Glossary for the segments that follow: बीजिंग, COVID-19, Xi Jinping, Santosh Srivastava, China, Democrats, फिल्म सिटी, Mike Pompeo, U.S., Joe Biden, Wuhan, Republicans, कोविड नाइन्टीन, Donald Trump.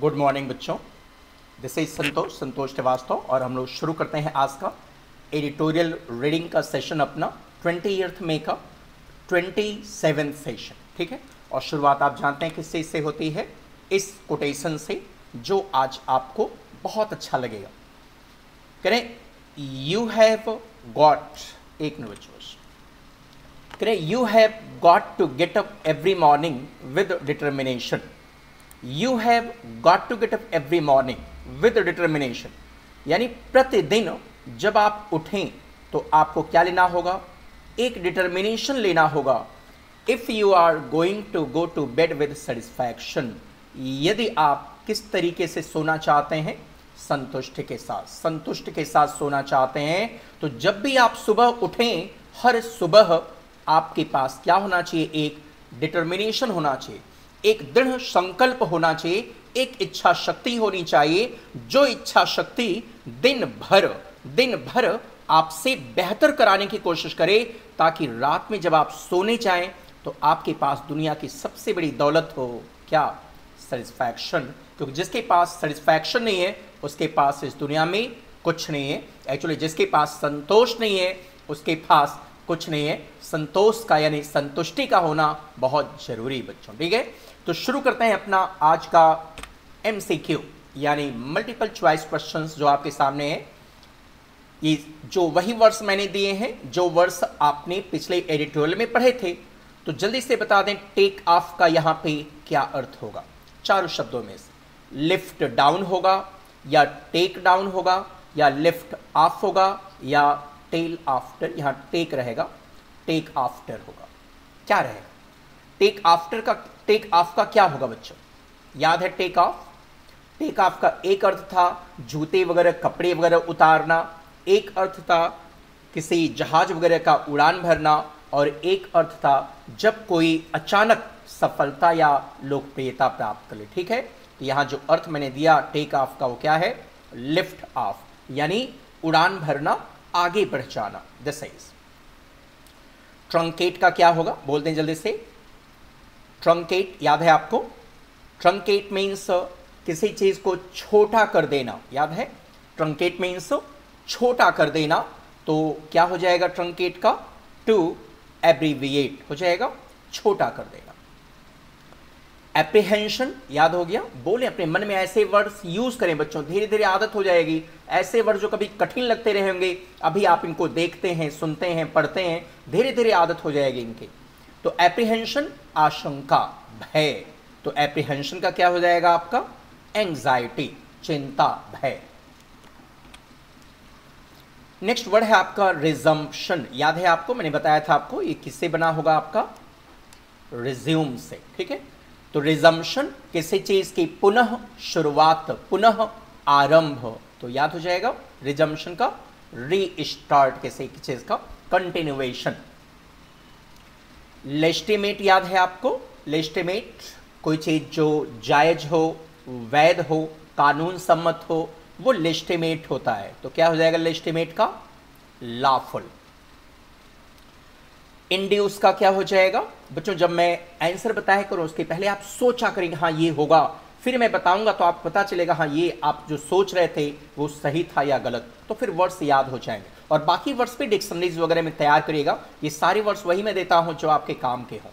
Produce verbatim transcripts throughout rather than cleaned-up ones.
Good morning बच्चों, this is Santosh Santosh Srivastava और हम लोग शुरू करते हैं आज का एडिटोरियल रीडिंग का सेशन अपना ट्वेंटी एर्थ मे का ट्वेंटी सेवन सेशन, ठीक है। और शुरुआत आप जानते हैं किस चीज़ से होती है, इस कोटेशन से जो आज आपको बहुत अच्छा लगेगा। करें यू हैव गॉट, एक मिनट बच्चों, करें you have got to get up every morning with determination. You have got to get up every morning with determination, यानी प्रतिदिन जब आप उठें तो आपको क्या लेना होगा, एक डिटर्मिनेशन लेना होगा। If you are going to go to bed with satisfaction, यदि आप किस तरीके से सोना चाहते हैं, संतुष्टि के साथ, संतुष्टि के साथ सोना चाहते हैं, तो जब भी आप सुबह उठें, हर सुबह आपके पास क्या होना चाहिए, एक डिटर्मिनेशन होना चाहिए, एक दृढ़ संकल्प होना चाहिए, एक इच्छा शक्ति होनी चाहिए, जो इच्छा शक्ति दिन भर दिन भर आपसे बेहतर कराने की कोशिश करे, ताकि रात में जब आप सोने जाएं तो आपके पास दुनिया की सबसे बड़ी दौलत हो, क्या, सेटिस्फैक्शन। क्योंकि जिसके पास सेटिस्फैक्शन नहीं है उसके पास इस दुनिया में कुछ नहीं है। एक्चुअली जिसके पास संतोष नहीं है उसके पास कुछ नहीं है। संतोष का यानी संतुष्टि का होना बहुत जरूरी बच्चों, ठीक है। तो शुरू करते हैं अपना आज का एमसीक्यू यानी मल्टीपल चॉइस क्वेश्चंस जो आपके सामने है। ये जो वही वर्ड्स मैंने दिए हैं जो वर्ड्स आपने पिछले एडिटोरियल में पढ़े थे, तो जल्दी से बता दें टेक ऑफ का यहाँ पे क्या अर्थ होगा। चारों शब्दों में से लिफ्ट डाउन होगा या टेक डाउन होगा या लिफ्ट ऑफ होगा या टेल आफ्टर, यहाँ टेक रहेगा, टेक आफ्टर होगा, क्या रहेगा, टेक आफ्टर का, टेक ऑफ का क्या होगा बच्चों, याद है टेक ऑफ, टेक ऑफ का एक अर्थ था जूते वगैरह कपड़े वगैरह उतारना, एक अर्थ था किसी जहाज वगैरह का उड़ान भरना, और एक अर्थ था जब कोई अचानक सफलता या लोकप्रियता प्राप्त कर ले, ठीक है। तो यहाँ जो अर्थ मैंने दिया टेक ऑफ का वो क्या है, लिफ्ट ऑफ यानी उड़ान भरना, आगे बढ़ जाना। दिस इज ट्रंकेट का क्या होगा, बोल दें जल्दी से, ट्रंकेट याद है आपको, ट्रंकेट मीन्स किसी चीज को छोटा कर देना, याद है ट्रंकेट मीन्स छोटा कर देना। तो क्या हो जाएगा ट्रंकेट का, टू एब्रीविएट हो जाएगा, छोटा कर देना। एप्रीहेंशन याद हो गया, बोले अपने मन में ऐसे वर्ड्स यूज करें बच्चों, धीरे धीरे आदत हो जाएगी, ऐसे वर्ड जो कभी कठिन लगते रहेंगे, अभी आप इनको देखते हैं, सुनते हैं, पढ़ते हैं, धीरे धीरे आदत हो जाएगी इनकी। तो एप्रीहेंशन आशंका, भय, तो एप्रीहेंशन का क्या हो जाएगा आपका, एंग्जाइटी, चिंता, भय। नेक्स्ट वर्ड है आपका रिजम्पशन, याद है आपको, मैंने बताया था आपको ये किससे बना होगा आपका, रिज्यूम से, ठीक है। तो रिजम्पशन किसी चीज की पुनः शुरुआत, पुनः आरंभ, तो याद हो जाएगा रिजम्पशन का री स्टार्ट, किसी चीज का कंटिन्यूएशन। लेस्टिमेट याद है आपको, लेस्टिमेट कोई चीज जो जायज हो, वैध हो, कानून सम्मत हो, वो लेस्टिमेट होता है, तो क्या हो जाएगा लेस्टिमेट का, लॉफुल। इंड्यूस का क्या हो जाएगा बच्चों, जब मैं आंसर बताया करूँ उसके पहले आप सोचा करेंगे, हाँ ये होगा, फिर मैं बताऊंगा तो आप पता चलेगा हाँ ये आप जो सोच रहे थे वो सही था या गलत, तो फिर वर्ड्स याद हो जाएंगे। और बाकी वर्ड्स भी डिक्शनरीज वगैरह में तैयार करिएगा, ये सारे वर्ड्स वही मैं देता हूँ जो आपके काम के हैं।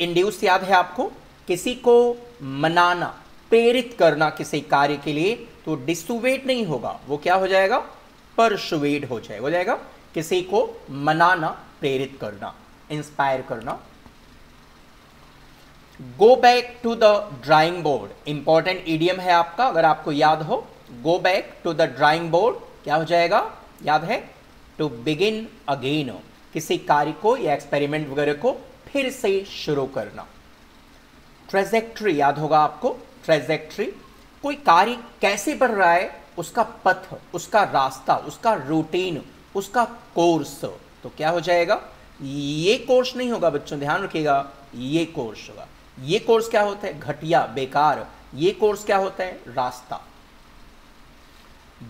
इंड्यूस याद है आपको, किसी को मनाना, प्रेरित करना किसी कार्य के लिए, तो डिसुवेट नहीं होगा, वो क्या हो जाएगा, परसुवेट हो जाएगा, हो जाएगा किसी को मनाना, प्रेरित करना, इंस्पायर करना। Go back to the drawing board, important idiom है आपका, अगर आपको याद हो, go back to the drawing board क्या हो जाएगा, याद है टू बिगिन अगेन, किसी कार्य को या एक्सपेरिमेंट वगैरह को फिर से शुरू करना। ट्रैजेक्टरी याद होगा आपको, ट्रैजेक्टरी कोई कार्य कैसे बढ़ रहा है, उसका पथ, उसका रास्ता, उसका रूटीन, उसका कोर्स, तो क्या हो जाएगा, ये कोर्स नहीं होगा बच्चों, ध्यान रखिएगा, ये कोर्स होगा, ये कोर्स क्या होता है, घटिया, बेकार, ये कोर्स क्या होता है, रास्ता।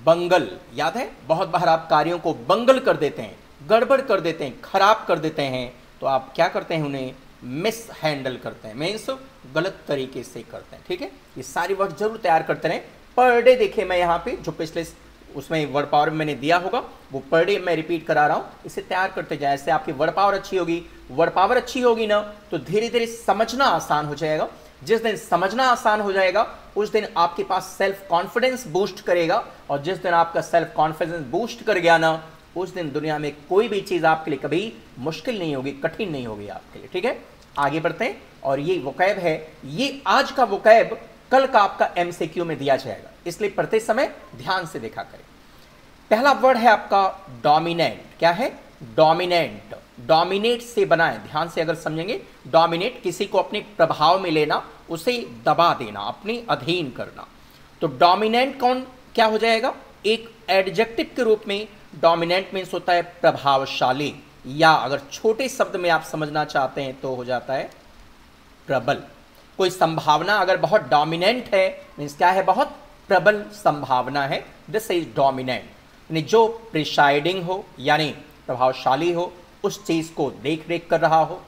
बंगल याद है, बहुत बार आप कार्यों को बंगल कर देते हैं, गड़बड़ कर देते हैं, खराब कर देते हैं, तो आप क्या करते हैं उन्हें मिस हैंडल करते हैं, मीन्स गलत तरीके से करते हैं। ठीक है, ये सारी वर्ड जरूर तैयार करते रहें। पर डे देखिए मैं यहाँ पे जो पिछले उसमें वर्ड पावर में मैंने दिया होगा वो पर डे मैं रिपीट करा रहा हूँ। इसे तैयार करते जाए, इससे आपकी वर्ड पावर अच्छी होगी। वर्ड पावर अच्छी होगी ना तो धीरे धीरे समझना आसान हो जाएगा। जिस दिन समझना आसान हो जाएगा उस दिन आपके पास सेल्फ कॉन्फिडेंस बूस्ट करेगा, और जिस दिन आपका सेल्फ कॉन्फिडेंस बूस्ट कर गया ना उस दिन दुनिया में कोई भी चीज़ आपके लिए कभी मुश्किल नहीं होगी, कठिन नहीं होगी आपके लिए। ठीक है, आगे बढ़ते हैं। और ये वोकैब है, ये आज का वोकैब कल का आपका एमसीक्यू में दिया जाएगा, इसलिए पढ़ते समय ध्यान से देखा करें। पहला वर्ड है आपका डोमिनेंट। क्या है? डोमिनेंट। डोमिनेट से बना है, ध्यान से अगर समझेंगे, डोमिनेट किसी को अपने प्रभाव में लेना, उसे दबा देना, अपने अधीन करना। तो डोमिनेंट कौन क्या हो जाएगा? एक एडजेक्टिव के रूप में डोमिनेंट मीन्स होता है प्रभावशाली, या अगर छोटे शब्द में आप समझना चाहते हैं तो हो जाता है प्रबल। कोई संभावना अगर बहुत डोमिनेंट है मीन्स क्या है? बहुत प्रबल संभावना है, दिस इज डोमिनेंट। यानी जो प्रिसाइडिंग हो यानी प्रभावशाली हो, उस चीज़ को देख रेख कर रहा हो,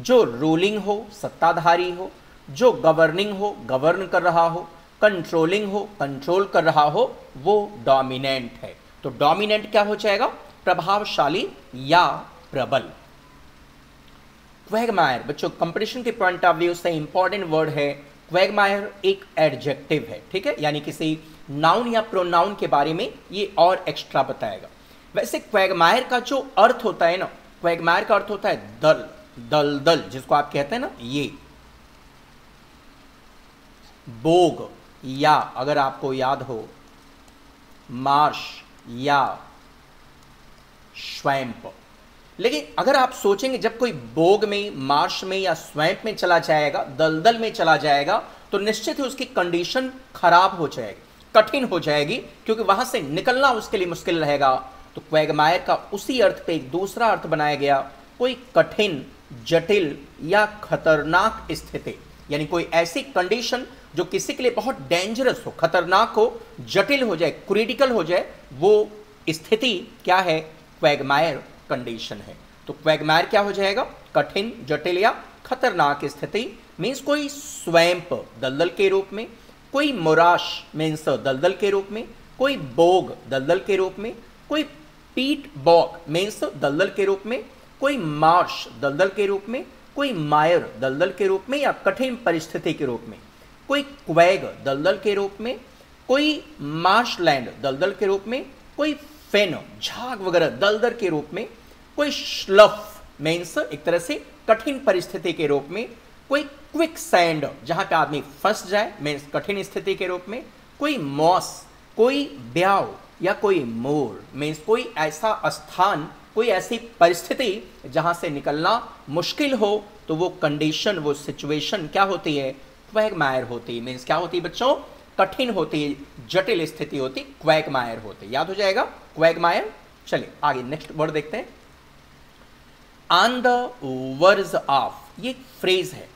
जो रूलिंग हो सत्ताधारी हो, जो गवर्निंग हो गवर्न कर रहा हो, कंट्रोलिंग हो कंट्रोल कर रहा हो, वो डोमिनेंट है। तो डोमिनेंट क्या हो जाएगा? प्रभावशाली या प्रबल। क्वैगमायर, बच्चों कंपटीशन के पॉइंट ऑफ व्यू से इंपॉर्टेंट वर्ड है। क्वैगमायर एक एडजेक्टिव है, ठीक है, यानी किसी नाउन या प्रोनाउन के बारे में ये और एक्स्ट्रा बताएगा। वैसे क्वैगमायर का जो अर्थ होता है ना, क्वैगमायर का अर्थ होता है दल, दल दल जिसको आप कहते हैं ना, ये बोग, या अगर आपको याद हो मार्श या स्वैम्प। लेकिन अगर आप सोचेंगे जब कोई बोग में, मार्श में या स्वैम्प में चला जाएगा, दलदल में चला जाएगा, तो निश्चित ही उसकी कंडीशन खराब हो जाएगी, कठिन हो जाएगी, क्योंकि वहां से निकलना उसके लिए मुश्किल रहेगा। तो क्वैगमायर का उसी अर्थ पे एक दूसरा अर्थ बनाया गया, कोई कठिन, जटिल या खतरनाक स्थिति, यानी कोई ऐसी कंडीशन जो किसी के लिए बहुत डेंजरस हो, खतरनाक हो, जटिल हो जाए, क्रिटिकल हो जाए, वो स्थिति क्या है? क्वैगमायर कंडीशन है। तो क्वैगमायर क्या हो जाएगा? कठिन, जटिल या खतरनाक स्थिति। मीन्स कोई स्वैम्प दलदल के रूप में, कोई मोराश मीन्स दलदल के रूप में, कोई बोग दलदल के रूप में, कोई पीट बॉक मीन्स दलदल के रूप में, कोई मार्श दलदल के रूप में, कोई मायर दलदल के रूप में या कठिन परिस्थिति के रूप में, कोई क्वैग दलदल के रूप में, कोई मार्शलैंड दलदल के रूप में, कोई फेन झाग वगैरह दलदल के रूप में, कोई श्लफ मीन्स एक तरह से कठिन परिस्थिति के रूप में, कोई क्विक सैंड जहाँ पे आदमी फंस जाए मीन्स कठिन स्थिति के रूप में, कोई मॉस, कोई ब्याव या कोई मोर मीन्स कोई ऐसा स्थान, कोई ऐसी परिस्थिति जहाँ से निकलना मुश्किल हो, तो वो कंडीशन, वो सिचुएशन क्या होती है? क्वैगमायर होती है। मीन्स क्या होती है बच्चों? कठिन होती, जटिल स्थिति होती, क्वैगमायर होती। याद हो जाएगा क्वैगमायर। चलिए आगे नेक्स्ट वर्ड देखते हैं, ऑन द वर्ज ऑफ। ये फ्रेज है,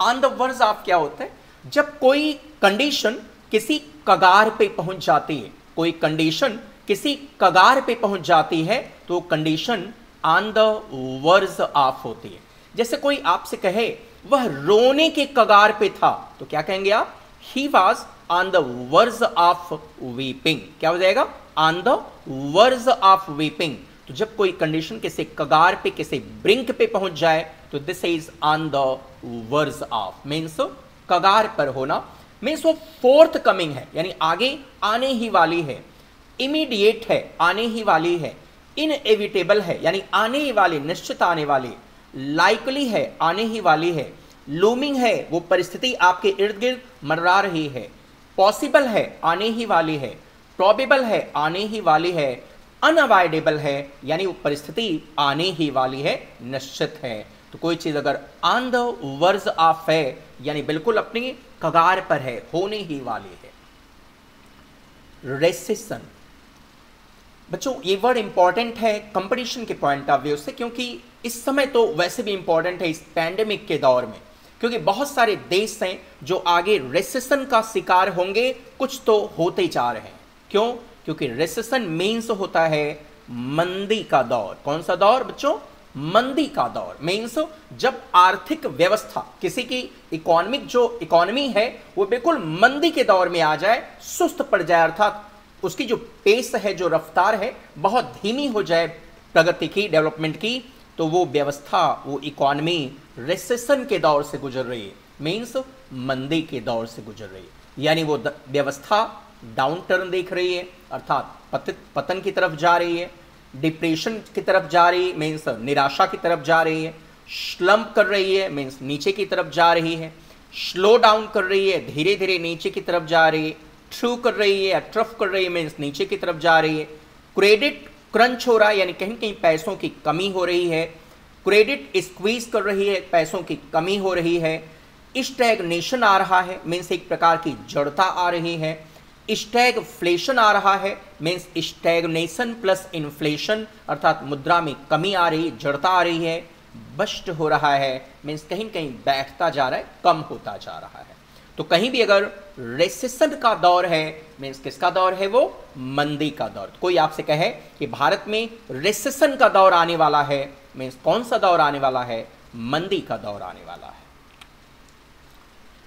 ऑन द वर्ज ऑफ क्या होता है? जब कोई कंडीशन किसी कगार पे पहुंच जाती है, कोई कंडीशन किसी कगार पे पहुंच जाती है, तो condition on the verge of होती है। जैसे कोई आपसे कहे वह रोने के कगार पे था, तो क्या कहेंगे आप? He was on the verge of weeping. क्या हो जाएगा? On the verge of weeping. तो जब कोई कंडीशन किसी कगार पे, किसी ब्रिंक पे पहुंच जाए, तो this is on the verge of means कगार पर होना, मीन्स वो फोर्थ कमिंग है, यानी आगे आने ही वाली है, इमीडिएट है, आने ही वाली है, इनएविटेबल है, यानी आने ही वाली, निश्चित आने वाली, लाइकली है, आने ही वाली है, लूमिंग है, वो परिस्थिति आपके इर्द गिर्द मंडरा रही है, पॉसिबल है, आने ही वाली है, प्रॉबेबल है, आने ही वाली है, अनअवॉइडेबल है, यानी वो परिस्थिति आने ही वाली है, निश्चित है। तो कोई चीज़ अगर ऑन द वर्ज ऑफ है यानी बिल्कुल अपनी कगार पर है, होने ही वाली है। रेसेशन, बच्चों ये वर्ड इंपॉर्टेंट है कंपटीशन के पॉइंट ऑफ व्यू से, क्योंकि इस समय तो वैसे भी इंपॉर्टेंट है इस पैंडेमिक के दौर में, क्योंकि बहुत सारे देश हैं जो आगे रिसेशन का शिकार होंगे, कुछ तो होते जा रहे हैं। क्यों? क्योंकि रिसेशन मीन्स होता है मंदी का दौर। कौन सा दौर बच्चों? मंदी का दौर मीन्स जब आर्थिक व्यवस्था किसी की इकोनॉमिक जो इकोनॉमी है वो बिल्कुल मंदी के दौर में आ जाए, सुस्त पड़ जाए, अर्थात उसकी जो पेस है, जो रफ्तार है, बहुत धीमी हो जाए प्रगति की, डेवलपमेंट की, तो वो व्यवस्था, वो इकोनॉमी रिसेशन के दौर से गुजर रही है, मीन्स मंदी के दौर से गुजर रही है, यानी वो व्यवस्था डाउन टर्न देख रही है, अर्थात पतित पतन की तरफ जा रही है, डिप्रेशन की तरफ जा रही है, मीन्स निराशा की तरफ जा रही है, स्लम्प कर रही है, मीन्स नीचे की तरफ जा रही है, स्लो डाउन कर रही है, धीरे धीरे नीचे की तरफ जा रही है, थ्रू कर रही है, अट्रफ कर रही है, मीन्स नीचे की तरफ जा रही है, क्रेडिट क्रंच हो रहा है, यानी कहीं कहीं पैसों की कमी हो रही है, क्रेडिट स्क्वीज कर रही है, पैसों की कमी हो रही है, स्टैगनेशन आ रहा है, मीन्स एक प्रकार की जड़ता आ रही है, स्टैगफ्लेशन आ रहा है, मीन्स स्टैगनेशन प्लस इन्फ्लेशन, अर्थात मुद्रा में कमी आ रही, जड़ता आ रही है, बस्ट हो रहा है, मीन्स कहीं कहीं बैठता जा रहा है, कम होता जा रहा है। तो कहीं भी अगर रेसेशन का दौर है, मीन्स किसका दौर है, वो मंदी का दौर। कोई आपसे कहे कि भारत में रेसेशन का दौर आने वाला है, मीन्स कौन सा दौर आने वाला है, मंदी का दौर आने वाला है।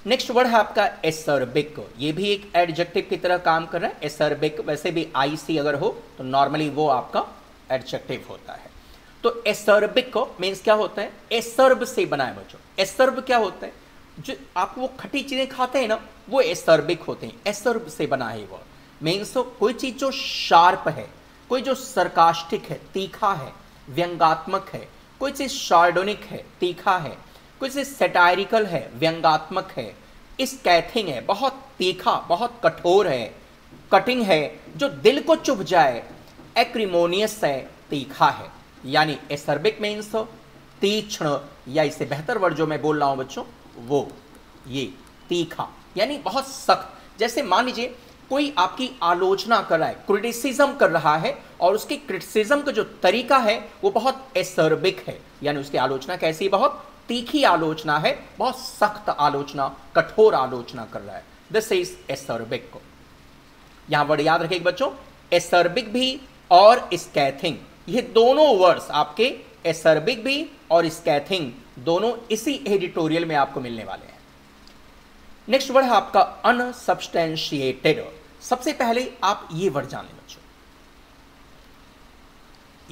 नेक्स्ट वर्ड है आपका एसर्बिक, ये भी एक एडजेक्टिव की तरह काम कर रहा है, एसर्बिक, वैसे भी आई सी अगर हो तो नॉर्मली वो आपका एडजेक्टिव होता है। तो एसर्बिक मीन्स क्या होता है, एसर्ब से बना है बच्चों। एसर्ब क्या होता है, जो आप वो खट्टी चीज़ें खाते हैं ना, वो एसर्बिक होते हैं, एसर्ब से बना है वो, मीन्स कोई चीज़ जो शार्प है, कोई जो सरकास्टिक है, तीखा है, व्यंगात्मक है, कोई चीज़ शार्डोनिक है, तीखा है, कुछ सेटायरिकल है, व्यंगात्मक है, इस कैथिंग है, बहुत तीखा, बहुत कठोर है, कटिंग है, जो दिल को चुभ जाए, एक्रिमोनियस है, तीखा है, यानी एसर्बिक मीन्स तीक्ष्ण, या इससे बेहतर वर्ड जो मैं बोल रहा हूँ बच्चों वो ये तीखा, यानी बहुत सख्त। जैसे मान लीजिए कोई आपकी आलोचना कर रहा है, क्रिटिसिज्म कर रहा है, और उसके क्रिटिसिज्म का जो तरीका है वो बहुत एसर्बिक है, यानी उसकी आलोचना कैसी, बहुत तीखी आलोचना है, बहुत सख्त आलोचना, कठोर आलोचना कर रहा है, दिस इज एसर्बिक। यहां वर्ड याद रखिए बच्चों, एसर्बिक भी और स्कैथिंग, ये दोनों वर्ड्स आपके एसर्बिक भी और स्कैथिंग दोनों इसी एडिटोरियल में आपको मिलने वाले हैं। नेक्स्ट वर्ड है आपका अनसब्सटेंशिएटेड। सबसे पहले आप ये वर्ड जान लें बच्चों,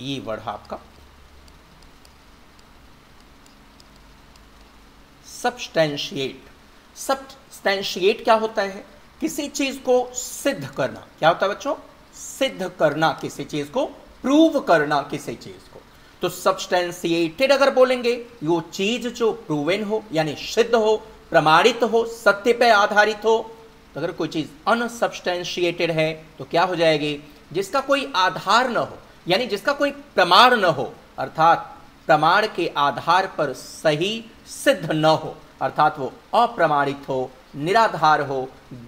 ये वर्ड है आपका सब्सटेंशिएट। सब्सटेंशिएट क्या होता है, किसी चीज को सिद्ध करना। क्या होता है बच्चों, सिद्ध करना किसी चीज को, प्रूव करना किसी चीज को। तो सब्सटेंशिएटेड अगर बोलेंगे, वो चीज जो प्रूवन हो, यानी सिद्ध हो, प्रमाणित हो, सत्य पर आधारित हो। तो अगर कोई चीज अनसब्सटेंशिएटेड है तो क्या हो जाएगी, जिसका कोई आधार न हो, यानी जिसका कोई प्रमाण न हो, अर्थात प्रमाण के आधार पर सही सिद्ध न हो, अर्थात वो अप्रमाणित हो, निराधार हो,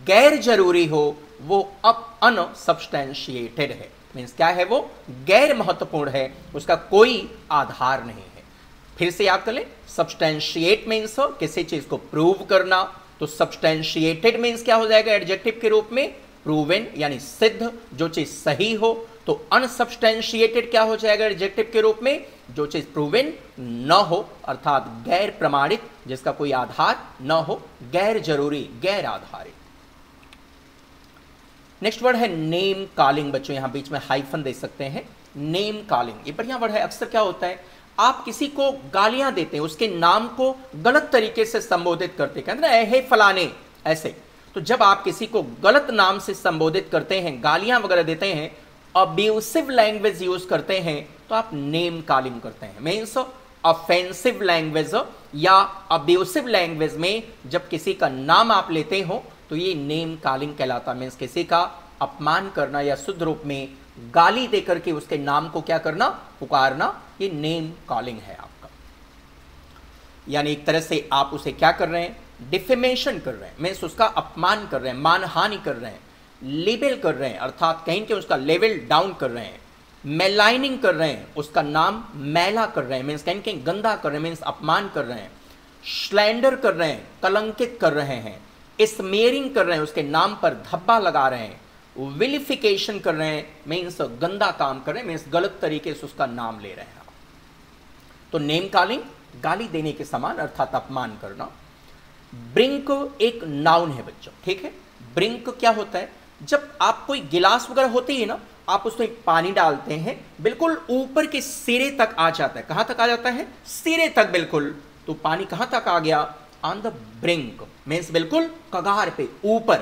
गैर जरूरी हो, वो अप अनसब्सटेंशिएटेड है, मीन्स क्या है, वो गैर महत्वपूर्ण है, उसका कोई आधार नहीं है। फिर से याद कर लें, सब्सटेंशिएट मीन्स किसी चीज को प्रूव करना, तो सब्सटेंशिएटेड मीन्स क्या हो जाएगा एडजेक्टिव के रूप में, प्रूवन यानी सिद्ध, जो चीज सही हो। तो अनसब्सटेंशिएटेड क्या हो जाएगा एडजेक्टिव के रूप में, जो चीज प्रूवन न हो, अर्थात गैर प्रमाणित, जिसका कोई आधार न हो, गैर जरूरी, गैर आधारित। नेक्स्ट वर्ड है नेम कॉलिंग बच्चों, यहां बीच में हाइफन दे सकते हैं, नेम कॉलिंग, ये बढ़िया वर्ड है। अक्सर क्या होता है, आप किसी को गालियां देते हैं, उसके नाम को गलत तरीके से संबोधित करते, कहते हैं ऐहे फलाने, ऐसे। तो जब आप किसी को गलत नाम से संबोधित करते हैं, गालियां वगैरह देते हैं, अब्यूसिव लैंग्वेज यूज करते हैं, तो आप नेम कॉलिंग करते हैं, मीन्स ऑफेंसिव लैंग्वेज या अब्यूसिव लैंग्वेज में जब किसी का नाम आप लेते हो तो ये नेम कॉलिंग कहलाता है, मीन्स किसी का अपमान करना या शुद्ध रूप में गाली देकर के उसके नाम को क्या करना, पुकारना, ये नेम कॉलिंग है आपका। यानी एक तरह से आप उसे क्या कर रहे हैं, डिफेमेशन कर रहे हैं, मीन्स उसका अपमान कर रहे हैं, मानहानि कर रहे हैं, लेबल कर रहे हैं, अर्थात कहीं के उसका लेवल डाउन कर रहे हैं, मेलाइनिंग कर रहे हैं, उसका नाम मैला कर रहे हैं, मीन्स कहीं कहीं गंदा कर रहे हैं, मीन्स अपमान कर रहे हैं, स्लैंडर कर रहे हैं, कलंकित कर रहे हैं, स्मीयरिंग कर रहे हैं, उसके नाम पर धब्बा लगा रहे हैं, विलिफिकेशन कर रहे हैं, मीन्स गंदा काम कर रहे हैं, मीन्स गलत तरीके से उसका नाम ले रहे हैं। तो नेम कॉलिंग गाली देने के समान अर्थात अपमान करना। ब्रिंक एक नाउन है बच्चों, ठीक है। ब्रिंक क्या होता है? जब आप कोई गिलास वगैरह होते ही ना, आप उसमें पानी डालते हैं, बिल्कुल ऊपर के सिरे तक आ जाता है। कहाँ तक आ जाता है? सिरे तक बिल्कुल। तो पानी कहाँ तक आ गया? ऑन द ब्रिंक, मीन्स बिल्कुल कगार पे, ऊपर।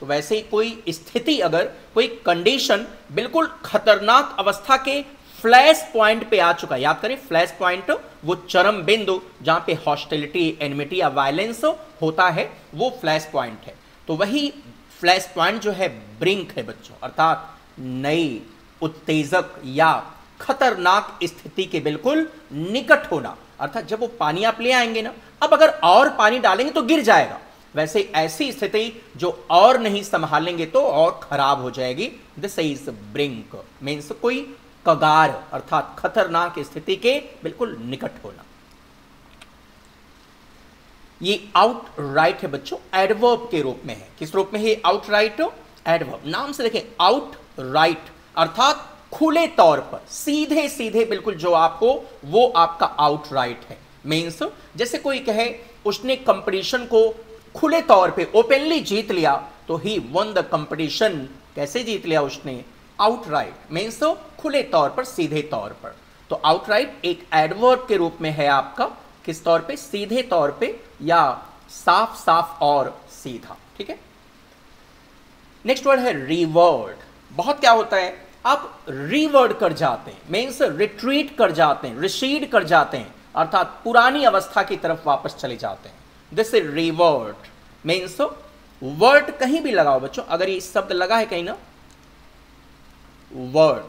तो वैसे ही कोई स्थिति, अगर कोई कंडीशन बिल्कुल खतरनाक अवस्था के फ्लैश पॉइंट पे आ चुका है, याद करें फ्लैश पॉइंट वो चरम बिंदु जहां पे हॉस्टिलिटी, एनिमिटी या वायलेंस होता है, वो फ्लैश पॉइंट है। तो वही फ्लैश पॉइंट जो है ब्रिंक है बच्चों, अर्थात नई उत्तेजक या खतरनाक स्थिति के बिल्कुल निकट होना। अर्थात जब वो पानी आप ले आएंगे ना, अब अगर और पानी डालेंगे तो गिर जाएगा। वैसे ऐसी स्थिति जो और नहीं संभालेंगे तो और खराब हो जाएगी। दिस इज ब्रिंक, मीन्स कोई कगार, अर्थात खतरनाक स्थिति के बिल्कुल निकट होना। ये आउट राइट है बच्चों, एडवर्ब के रूप में है। किस रूप में है? आउट राइट एडवर्ब, नाम से देखें आउट राइट, अर्थात खुले तौर पर, सीधे सीधे बिल्कुल जो आपको, वो आपका आउट राइट है। मीन्स जैसे कोई कहे उसने कंपटीशन को खुले तौर पे ओपनली जीत लिया, तो ही वन द कंपटीशन। कैसे जीत लिया उसने? आउट राइट, मीन्स खुले तौर पर, सीधे तौर पर। तो आउट राइट एक एडवर्ब के रूप में है आपका। किस तौर पे? सीधे तौर पे या साफ साफ और सीधा, ठीक है। नेक्स्ट वर्ड है रिवर्ड। बहुत क्या होता है, आप रिवर्ड कर जाते हैं, मीन्स रिट्रीट कर जाते हैं, रिसीड कर जाते हैं, अर्थात पुरानी अवस्था की तरफ वापस चले जाते हैं। This is revert, means word कहीं भी लगाओ बच्चों, अगर ये शब्द लगा है कहीं ना, वर्ड,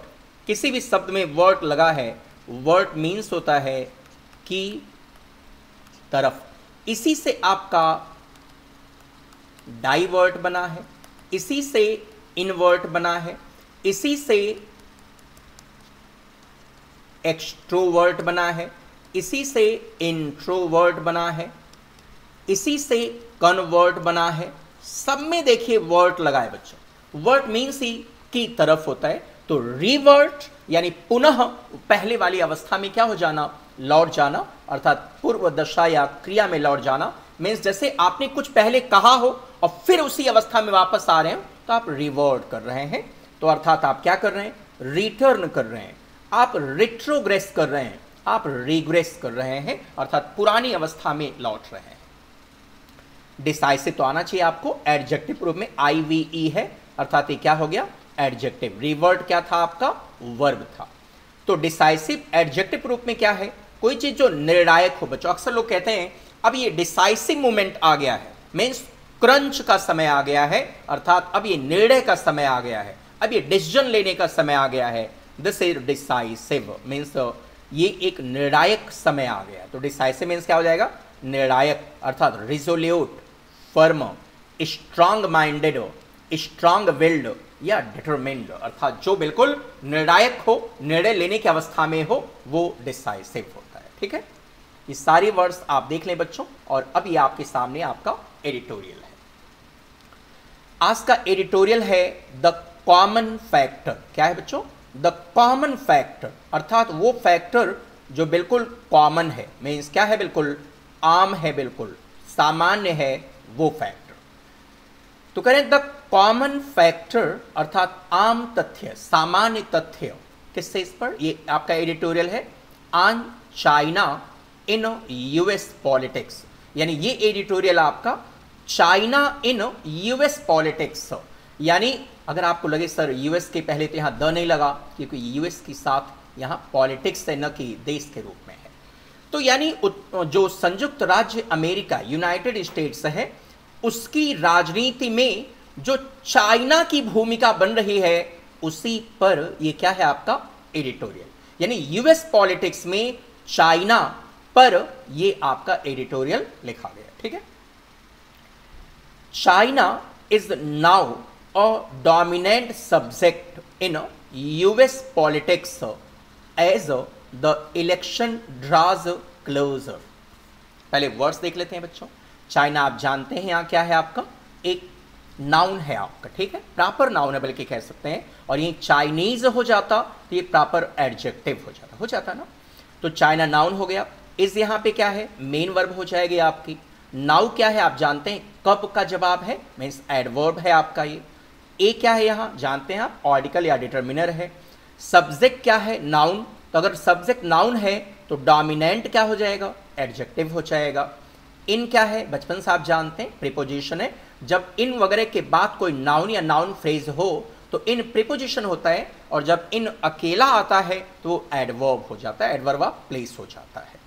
किसी भी शब्द में वर्ड लगा है, वर्ड मीन्स होता है की तरफ। इसी से आपका डाइवर्ट बना है, इसी से इनवर्ट बना है, इसी से एक्सट्रोवर्ट बना है, इसी से इंट्रोवर्ट बना है, इसी से कन्वर्ट बना है। सब में देखिए वर्ट लगाए बच्चों। वर्ट मीन्स ही की तरफ होता है। तो रिवर्ट यानी पुनः पहले वाली अवस्था में क्या हो जाना, लौट जाना, अर्थात पूर्व दशा या क्रिया में लौट जाना। मीन्स जैसे आपने कुछ पहले कहा हो और फिर उसी अवस्था में वापस आ रहे हो तो आप रिवर्ट कर रहे हैं। तो अर्थात आप क्या कर रहे हैं? रिटर्न कर रहे हैं, आप रिट्रोग्रेस कर रहे हैं, आप रिग्रेस कर रहे हैं, अर्थात पुरानी अवस्था में लौट रहे हैं। डिसाइसिव तो आना चाहिए आपको, एडजेक्टिव रूप में आई वी ई है, अर्थात ये क्या हो गया? एडजेक्टिव। रिवर्ड क्या था आपका? वर्ब था। तो डिसाइसिव एडजेक्टिव रूप में क्या है? कोई चीज जो निर्णायक हो बच्चों। अक्सर लोग कहते हैं अब ये डिसाइसिव मोमेंट आ गया है, मीन्स क्रंच का समय आ गया है, अर्थात अब ये निर्णय का समय आ गया है, अब ये डिसीजन लेने का समय आ गया है। दिस इज डिसाइसिव, मीन्स ये एक निर्णायक समय आ गया। तो डिसाइसिव मीन्स क्या हो जाएगा? निर्णायक, अर्थात रिजोल्यूट, फर्म, स्ट्रांग माइंडेड हो, स्ट्रांग विल्ड या डिटरमिन्ड, अर्थात जो बिल्कुल निर्णायक हो, निर्णय लेने की अवस्था में हो, वो डिसाइसिव होता है, ठीक है। ये सारी वर्ड्स आप देख लें बच्चों, और अब ये आपके सामने आपका एडिटोरियल है। आज का एडिटोरियल है द कॉमन फैक्टर। क्या है बच्चों? द कॉमन फैक्टर, अर्थात वो फैक्टर जो बिल्कुल कॉमन है, मीन्स क्या है? बिल्कुल आम है, बिल्कुल सामान्य है वो फैक्टर। तो करें द कॉमन फैक्टर, अर्थात आम तथ्य, सामान्य तथ्य। किससे? इस पर ये आपका एडिटोरियल है। On China in US politics, यानी ये एडिटोरियल आपका चाइना इन यूएस पॉलिटिक्स। यानी अगर आपको लगे सर यूएस के पहले तो यहाँ द नहीं लगा, क्योंकि यूएस के साथ यहाँ पॉलिटिक्स है, न कि देश के रूप में है। तो यानी जो संयुक्त राज्य अमेरिका, यूनाइटेड स्टेट्स है, उसकी राजनीति में जो चाइना की भूमिका बन रही है, उसी पर ये क्या है आपका एडिटोरियल। यानी यूएस पॉलिटिक्स में चाइना पर ये आपका एडिटोरियल लिखा गया, ठीक है। China is now a dominant subject in US politics as the election draws closer. पहले वर्ड्स देख लेते हैं बच्चों। चाइना आप जानते हैं यहाँ क्या है आपका? एक नाउन है आपका, ठीक है, प्रॉपर नाउन है बल्कि कह सकते हैं। और ये चाइनीज हो जाता तो ये प्रॉपर एडजेक्टिव हो जाता, हो जाता ना। तो चाइना नाउन हो गया। इस यहाँ पे क्या है, मेन वर्ब हो जाएगी आपकी। नाउ क्या है आप जानते हैं, कब का जवाब है, मीन्स एडवर्ब है आपका ये। ए क्या है यहाँ जानते हैं आप, आर्टिकल या डिटर्मिनर है। सब्जेक्ट क्या है, नाउन। तो अगर सब्जेक्ट नाउन है तो डोमिनेंट क्या हो जाएगा, एडजेक्टिव हो जाएगा। इन क्या है बचपन से आप जानते हैं, प्रीपोजिशन है। जब इन वगैरह के बाद कोई नाउन या नाउन फ्रेज हो तो इन प्रीपोजिशन होता है, और जब इन अकेला आता है तो एडवर्ब हो जाता है, एडवर्ब ऑफ प्लेस हो जाता है।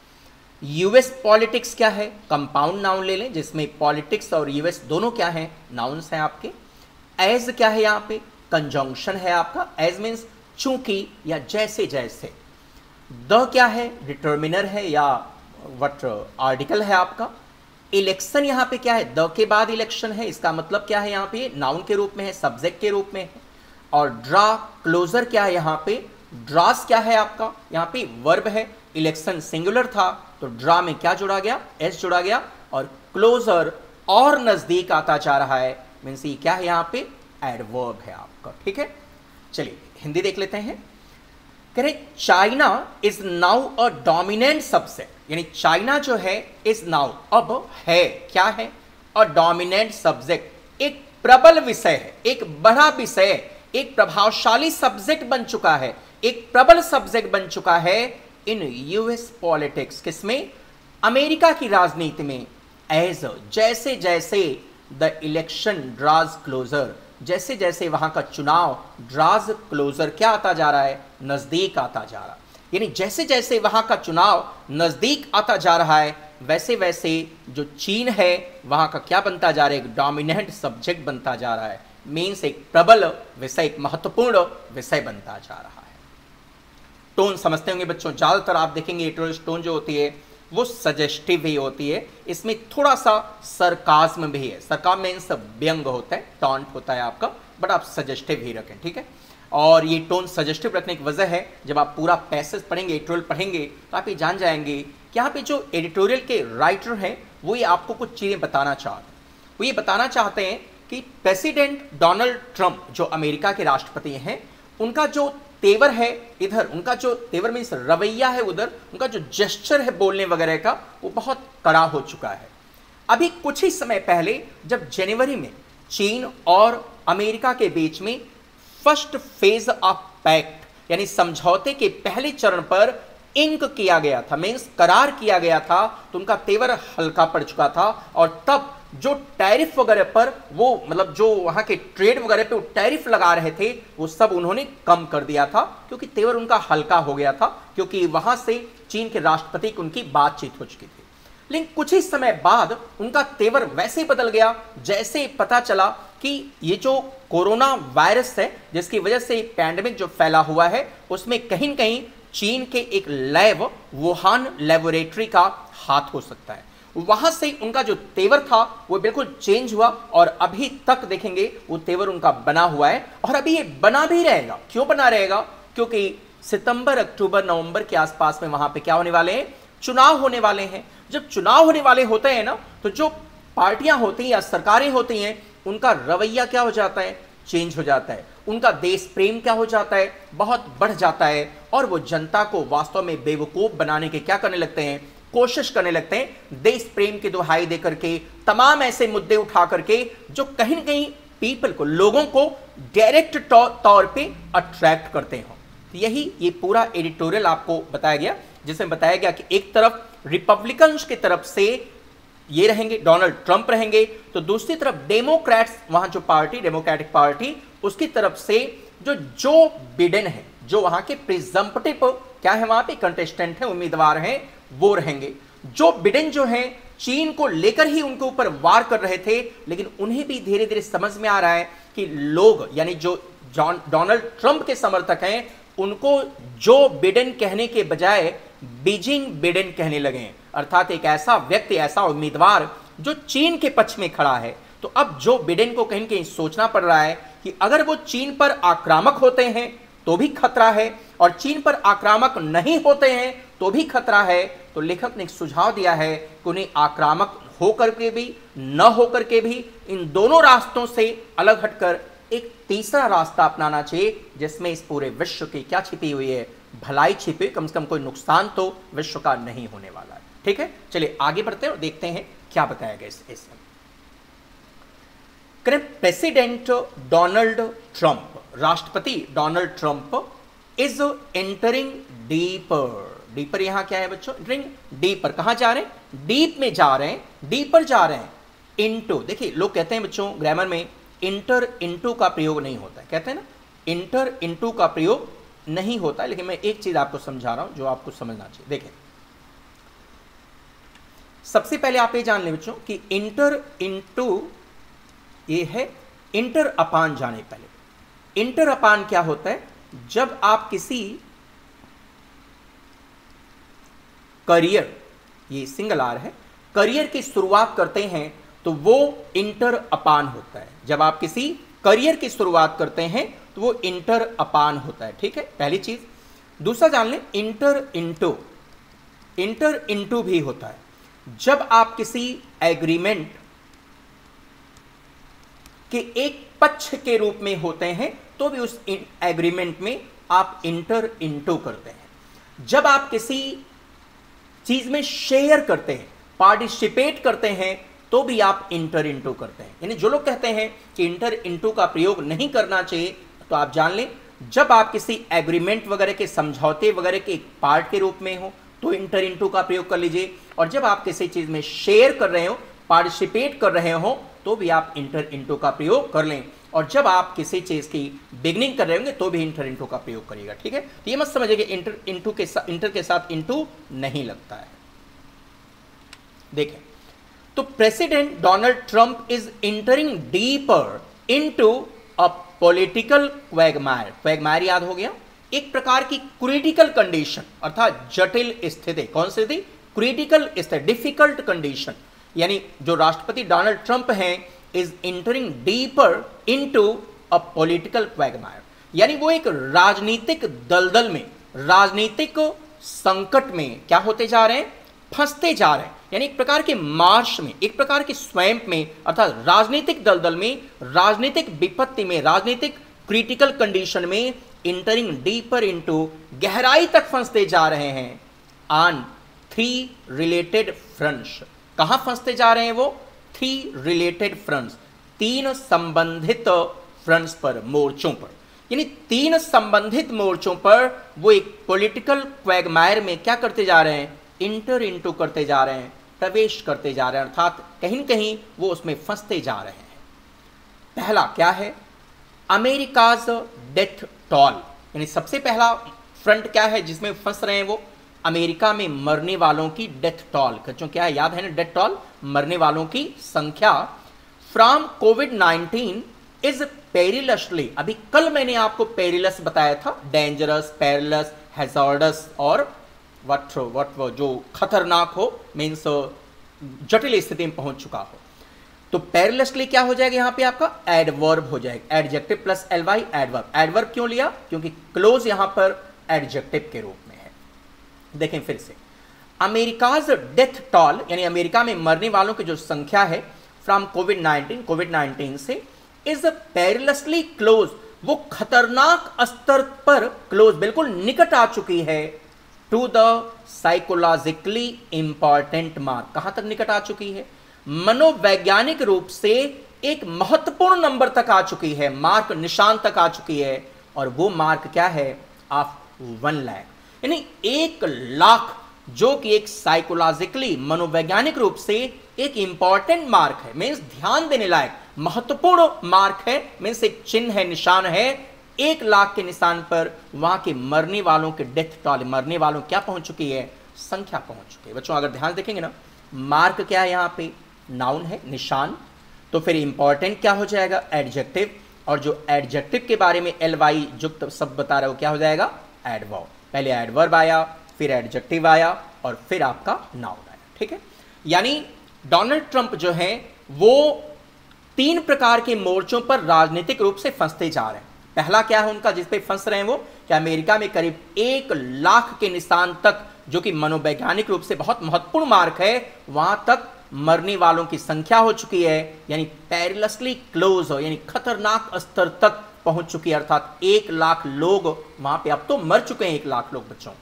यूएस पॉलिटिक्स क्या है, कंपाउंड नाउन ले लें जिसमें पॉलिटिक्स और यूएस दोनों क्या हैं, नाउन्स हैं आपके। एज क्या है यहाँ पे, कंजंक्शन है आपका। एज मीन्स चूंकि या जैसे जैसे। द क्या है, डिटर्मिनर है या वट आर्टिकल है आपका। इलेक्शन यहाँ पे क्या है, द के बाद इलेक्शन है, इसका मतलब क्या है यहाँ पे, नाउन के रूप में है, सब्जेक्ट के रूप में है। और ड्रा क्लोजर क्या है यहाँ पे, ड्रास क्या है आपका, यहाँ पे वर्ब है। इलेक्शन सिंगुलर था तो ड्रा में क्या जुड़ा गया, एस जुड़ा गया। और क्लोजर और नजदीक आता जा रहा है, मीन्स ये क्या है यहाँ पे, एडवर्ब है आपका। ठीक है, चलिए हिंदी देख लेते हैं। कह रहे China is now a dominant subject, यानी चाइना जो है इज नाउ अब है, क्या है, अ डोमिनेंट सब्जेक्ट, एक प्रबल विषय है, एक बड़ा विषय, एक प्रभावशाली सब्जेक्ट बन चुका है, एक प्रबल सब्जेक्ट बन चुका है इन यूएस पॉलिटिक्स, किसमें, अमेरिका की राजनीति में। एज जैसे जैसे द इलेक्शन ड्राज क्लोजर, जैसे जैसे वहां का चुनाव ड्राज क्लोजर क्या आता जा रहा है, नजदीक आता जा रहा है, यानी जैसे जैसे वहां का चुनाव नजदीक आता जा रहा है वैसे वैसे जो चीन है वहां का क्या बनता जा रहा है, एक डोमिनेंट सब्जेक्ट बनता जा रहा है, मीन्स एक प्रबल विषय, एक महत्वपूर्ण विषय बनता जा रहा है। टोन समझते होंगे बच्चों, ज़्यादातर आप देखेंगे टोन जो होती है वो सजेस्टिव भी होती है, इसमें थोड़ा सा सरकाज्म भी है। सरकाज्म मीन्स व्यंग होता है, टॉन्ट होता है आपका, बट आप सजेस्टिव ही रखें, ठीक है। और ये टोन सजेस्टिव रखने की वजह है, जब आप पूरा पैसेज पढ़ेंगे, एडिटोरियल पढ़ेंगे, तो आप ये जान जाएंगे कि यहाँ पे जो एडिटोरियल के राइटर हैं वो ये आपको कुछ चीज़ें बताना चाहते हैं। वो ये बताना चाहते हैं कि प्रेसिडेंट डोनाल्ड ट्रंप जो अमेरिका के राष्ट्रपति हैं, उनका जो तेवर है इधर, उनका जो तेवर मीन्स रवैया है उधर, उनका जो जेस्चर है बोलने वगैरह का, वो बहुत कड़ा हो चुका है। अभी कुछ ही समय पहले जब जनवरी में चीन और अमेरिका के बीच में फर्स्ट फेज ऑफ पैक्ट, यानी समझौते के पहले चरण पर इंक किया गया था, मीन्स करार किया गया था, तो उनका तेवर हल्का पड़ चुका था। और तब जो टैरिफ वगैरह पर वो, मतलब जो वहाँ के ट्रेड वगैरह पे वो टैरिफ लगा रहे थे, वो सब उन्होंने कम कर दिया था, क्योंकि तेवर उनका हल्का हो गया था, क्योंकि वहाँ से चीन के राष्ट्रपति की उनकी बातचीत हो चुकी थी। लेकिन कुछ ही समय बाद उनका तेवर वैसे बदल गया जैसे पता चला कि ये जो कोरोना वायरस है, जिसकी वजह से पैंडमिक जो फैला हुआ है, उसमें कहीं न कहीं चीन के एक लैब, वुहान लेबोरेटरी का हाथ हो सकता है। वहां से उनका जो तेवर था वो बिल्कुल चेंज हुआ, और अभी तक देखेंगे वो तेवर उनका बना हुआ है, और अभी ये बना भी रहेगा। क्यों बना रहेगा, क्योंकि सितंबर, अक्टूबर, नवंबर के आसपास में वहां पे क्या होने वाले हैं, चुनाव होने वाले हैं। जब चुनाव होने वाले होते हैं ना, तो जो पार्टियां होती हैं या सरकारें होती हैं, उनका रवैया क्या हो जाता है, चेंज हो जाता है। उनका देश प्रेम क्या हो जाता है, बहुत बढ़ जाता है, और वो जनता को वास्तव में बेवकूफ बनाने के क्या करने लगते हैं, कोशिश करने लगते हैं। देश प्रेम की दुहाई दे करके, तमाम ऐसे मुद्दे उठा करके जो कहीं ना कहीं पीपल को, लोगों को डायरेक्ट तौर पे अट्रैक्ट करते हो। तो यही ये पूरा एडिटोरियल आपको बताया गया, जिसमें बताया गया कि एक तरफ रिपब्लिकन्स की तरफ से ये रहेंगे, डोनाल्ड ट्रंप रहेंगे, तो दूसरी तरफ डेमोक्रेट्स, वहां जो पार्टी, डेमोक्रेटिक पार्टी, उसकी तरफ से जो जो बिडेन है, जो वहां के प्रिजम्पटिव क्या है, वहां पे कंटेस्टेंट है, उम्मीदवार हैं, वो रहेंगे। जो बिडेन जो हैं चीन को लेकर ही उनके ऊपर वार कर रहे थे, लेकिन उन्हें भी धीरे धीरे समझ में आ रहा है कि लोग, यानी जो डोनाल्ड ट्रंप के समर्थक हैं, उनको जो बिडेन कहने के बजाय बीजिंग बिडेन कहने लगे हैं, अर्थात एक ऐसा व्यक्ति, ऐसा उम्मीदवार जो चीन के पक्ष में खड़ा है। तो अब जो बिडेन को कहीं कहीं सोचना पड़ रहा है कि अगर वो चीन पर आक्रामक होते हैं तो भी खतरा है, और चीन पर आक्रामक नहीं होते हैं तो भी खतरा है। तो लेखक ने एक सुझाव दिया है कि उन्हें आक्रामक होकर के भी, न होकर के भी, इन दोनों रास्तों से अलग हटकर एक तीसरा रास्ता अपनाना चाहिए, जिसमें इस पूरे विश्व की क्या छिपी हुई है, भलाई छिपे, कम से कम कोई नुकसान तो विश्व का नहीं होने वाला है। ठीक है, चलिए आगे बढ़ते हैं और देखते हैं क्या बताया गया इस इसमें। करेंट प्रेसिडेंट डोनाल्ड ट्रंप, राष्ट्रपति Donald Trump is entering deeper. Deeper यहां क्या है बच्चों? Entering deeper. कहां जा रहे हैं? डीप में जा रहे हैं, डीपर जा रहे हैं। इंटू, देखिए लोग कहते हैं बच्चों ग्रामर में इंटर इंटू का प्रयोग नहीं होता है, कहते हैं ना इंटर इंटू का प्रयोग नहीं होता, लेकिन मैं एक चीज आपको समझा रहा हूं जो आपको समझना चाहिए। देखिए सबसे पहले आप ये जान लें बच्चों कि इंटर इंटू ये है इंटर अपान जाने पहले। इंटर अपान क्या होता है? जब आप किसी करियर, ये सिंगल आर है, करियर की शुरुआत करते हैं तो वो इंटर अपान होता है। जब आप किसी करियर की शुरुआत करते हैं तो वो इंटर अपान होता है। ठीक है, पहली चीज। दूसरा जान लें इंटर इंटू, इंटर इंटू भी होता है जब आप किसी एग्रीमेंट के एक पक्ष के रूप में होते हैं तो भी उस एग्रीमेंट में आप इंटर इंटू करते हैं। जब आप किसी चीज में शेयर करते हैं, पार्टिसिपेट करते हैं, तो भी आप इंटर इंटू करते हैं। यानी जो लोग कहते हैं कि इंटर इंटू का प्रयोग नहीं करना चाहिए, तो आप जान लें जब आप किसी एग्रीमेंट वगैरह के, समझौते वगैरह के एक पार्ट के रूप में हो तो इंटर इंटू का प्रयोग कर लीजिए, और जब आप किसी चीज में शेयर कर रहे हो, पार्टिसिपेट कर रहे हो, तो भी आप इंटर इंटू का प्रयोग कर लें, और जब आप किसी चीज की बिगनिंग कर रहे होंगे तो भी इंटर इंटू का प्रयोग करिएगा। ठीक है, तो ये मत समझिए कि इंटर इंटू के साथ इंटर के साथ इंटू नहीं लगता है। देखें तो president Donald Trump is entering deeper into a political quagmire. Quagmire याद हो गया, एक प्रकार की क्रिटिकल कंडीशन अर्थात जटिल स्थिति। कौन सी थी? क्रिटिकल स्थिति, डिफिकल्ट कंडीशन। यानी जो राष्ट्रपति डोनाल्ड ट्रंप हैं is entering deeper into a political quagmire, यानी वो एक राजनीतिक दलदल में, राजनीतिक संकट में क्या होते जा रहे हैं? फंसते जा रहे हैं। यानी एक प्रकार के मार्श में, एक प्रकार के स्वैम्प में, अर्थात राजनीतिक दलदल में, राजनीतिक विपत्ति में, राजनीतिक क्रिटिकल कंडीशन में इंटरिंग डीपर इनटू, गहराई तक फंसते जा रहे हैं ऑन थ्री रिलेटेड फ्रंट्स। कहां फंसते जा रहे हैं वो? थ्री रिलेटेड फ्रंट्स, तीन संबंधित फ्रंट्स पर, मोर्चों पर। यानी तीन संबंधित मोर्चों पर वो एक पॉलिटिकल क्वैगमायर में क्या करते जा रहे हैं? इंटर इंटू करते जा रहे हैं, प्रवेश करते जा रहे हैं, अर्थात कहीं कहीं वो उसमें फंसते जा रहे हैं। पहला क्या है? America's death toll. यानी सबसे पहला फ्रंट क्या है जिसमें फंस रहे हैं वो? अमेरिका में मरने वालों की डेथ टॉल। बच्चों क्या है? याद है ना डेथ टॉल, मरने वालों की संख्या। From COVID nineteen is perilously, अभी कल मैंने आपको पेरिलस बताया था, डेंजरस, पेरिलस, हैजार्डस और वट वट जो खतरनाक हो, मीन्स जटिल स्थिति में पहुंच चुका हो। तो पेरिलसली क्या हो जाएगा यहाँ पे? आपका एडवर्ब हो जाएगा, adjective plus L Y, adverb. Adverb क्यों लिया? क्योंकि क्लोज यहाँ पर एडजेक्टिव के रूप में है। देखें फिर से, अमेरिकाज डेथ टॉल, यानी अमेरिका में मरने वालों की जो संख्या है from कोविड नाइन्टीन कोविड नाइन्टीन से, इज पेरिलसली क्लोज, वो खतरनाक स्तर पर क्लोज, बिल्कुल निकट आ चुकी है, to the psychologically important mark. कहां तक निकट आ चुकी है? मनोवैज्ञानिक रूप से एक महत्वपूर्ण नंबर तक आ चुकी है, मार्क, निशान तक आ चुकी है, और वो मार्क क्या है? ऑफ वन लाख, यानी एक लाख, जो कि एक साइकोलॉजिकली, मनोवैज्ञानिक रूप से एक इंपॉर्टेंट मार्क है, मीन्स ध्यान देने लायक महत्वपूर्ण मार्क है, मीन्स एक चिन्ह है, निशान है। एक लाख के निशान पर वहां के मरने वालों के डेथ टॉल, मरने वालों क्या पहुंच चुकी है? संख्या पहुंच चुकी है। बच्चों अगर ध्यान देखेंगे ना, मार्क क्या है यहाँ पे? नाउन है, निशान, तो फिर इंपॉर्टेंट क्या हो जाएगा? एडजेक्टिव, और जो एडजेक्टिव के बारे में एल वाई युक्त सब बता रहा हो, क्या हो जाएगा? एडवर्ब। पहले एडवर्ब आया, फिर एडजेक्टिव आया, और फिर आपका नाउन आया। ठीक है, यानी डोनाल्ड ट्रंप जो है वो तीन प्रकार के मोर्चों पर राजनीतिक रूप से फंसते जा रहे हैं। पहला क्या है उनका जिसपे फंस रहे हैं वो? कि अमेरिका में करीब एक लाख के निशान तक, जो कि मनोवैज्ञानिक रूप से बहुत महत्वपूर्ण मार्क है, वहां तक मरने वालों की संख्या हो चुकी है, यानी पैरिलसली क्लोज हो, यानी खतरनाक स्तर तक पहुंच चुकी है, अर्थात एक लाख लोग वहां पे अब तो मर चुके हैं, एक लाख लोग बच्चों।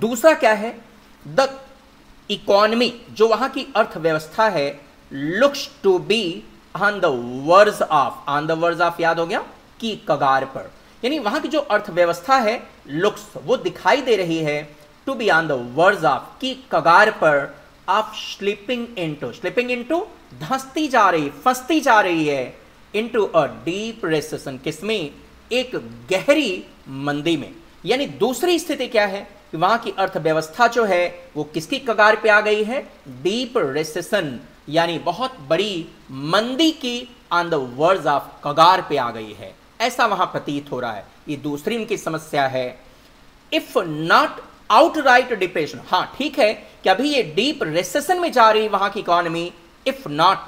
दूसरा क्या है, द इकोनॉमी, जो वहां की अर्थव्यवस्था है, looks to be on the verge of, on the verge of याद हो गया, की कगार पर, यानी वहां की जो अर्थव्यवस्था है लुक्स, वो दिखाई दे रही है to be on the verge of, की कगार पर, of slipping into, slipping into धंसती जा रही, फंसती जा रही है, इनटू अ डीप रिसेशन, किसमें, एक गहरी मंदी में। यानी दूसरी स्थिति क्या है कि वहां की अर्थव्यवस्था जो है वो किसकी कगार पे आ गई है, डीप रिसेशन, यानी बहुत बड़ी मंदी की ऑन द वर्ज ऑफ, कगार पे आ गई है, ऐसा वहां प्रतीत हो रहा है। ये दूसरी उनकी समस्या है। इफ नॉट आउटराइट डिप्रेशन, हाँ ठीक है कि अभी ये डीप रिसेशन में जा रही वहां की economy, if not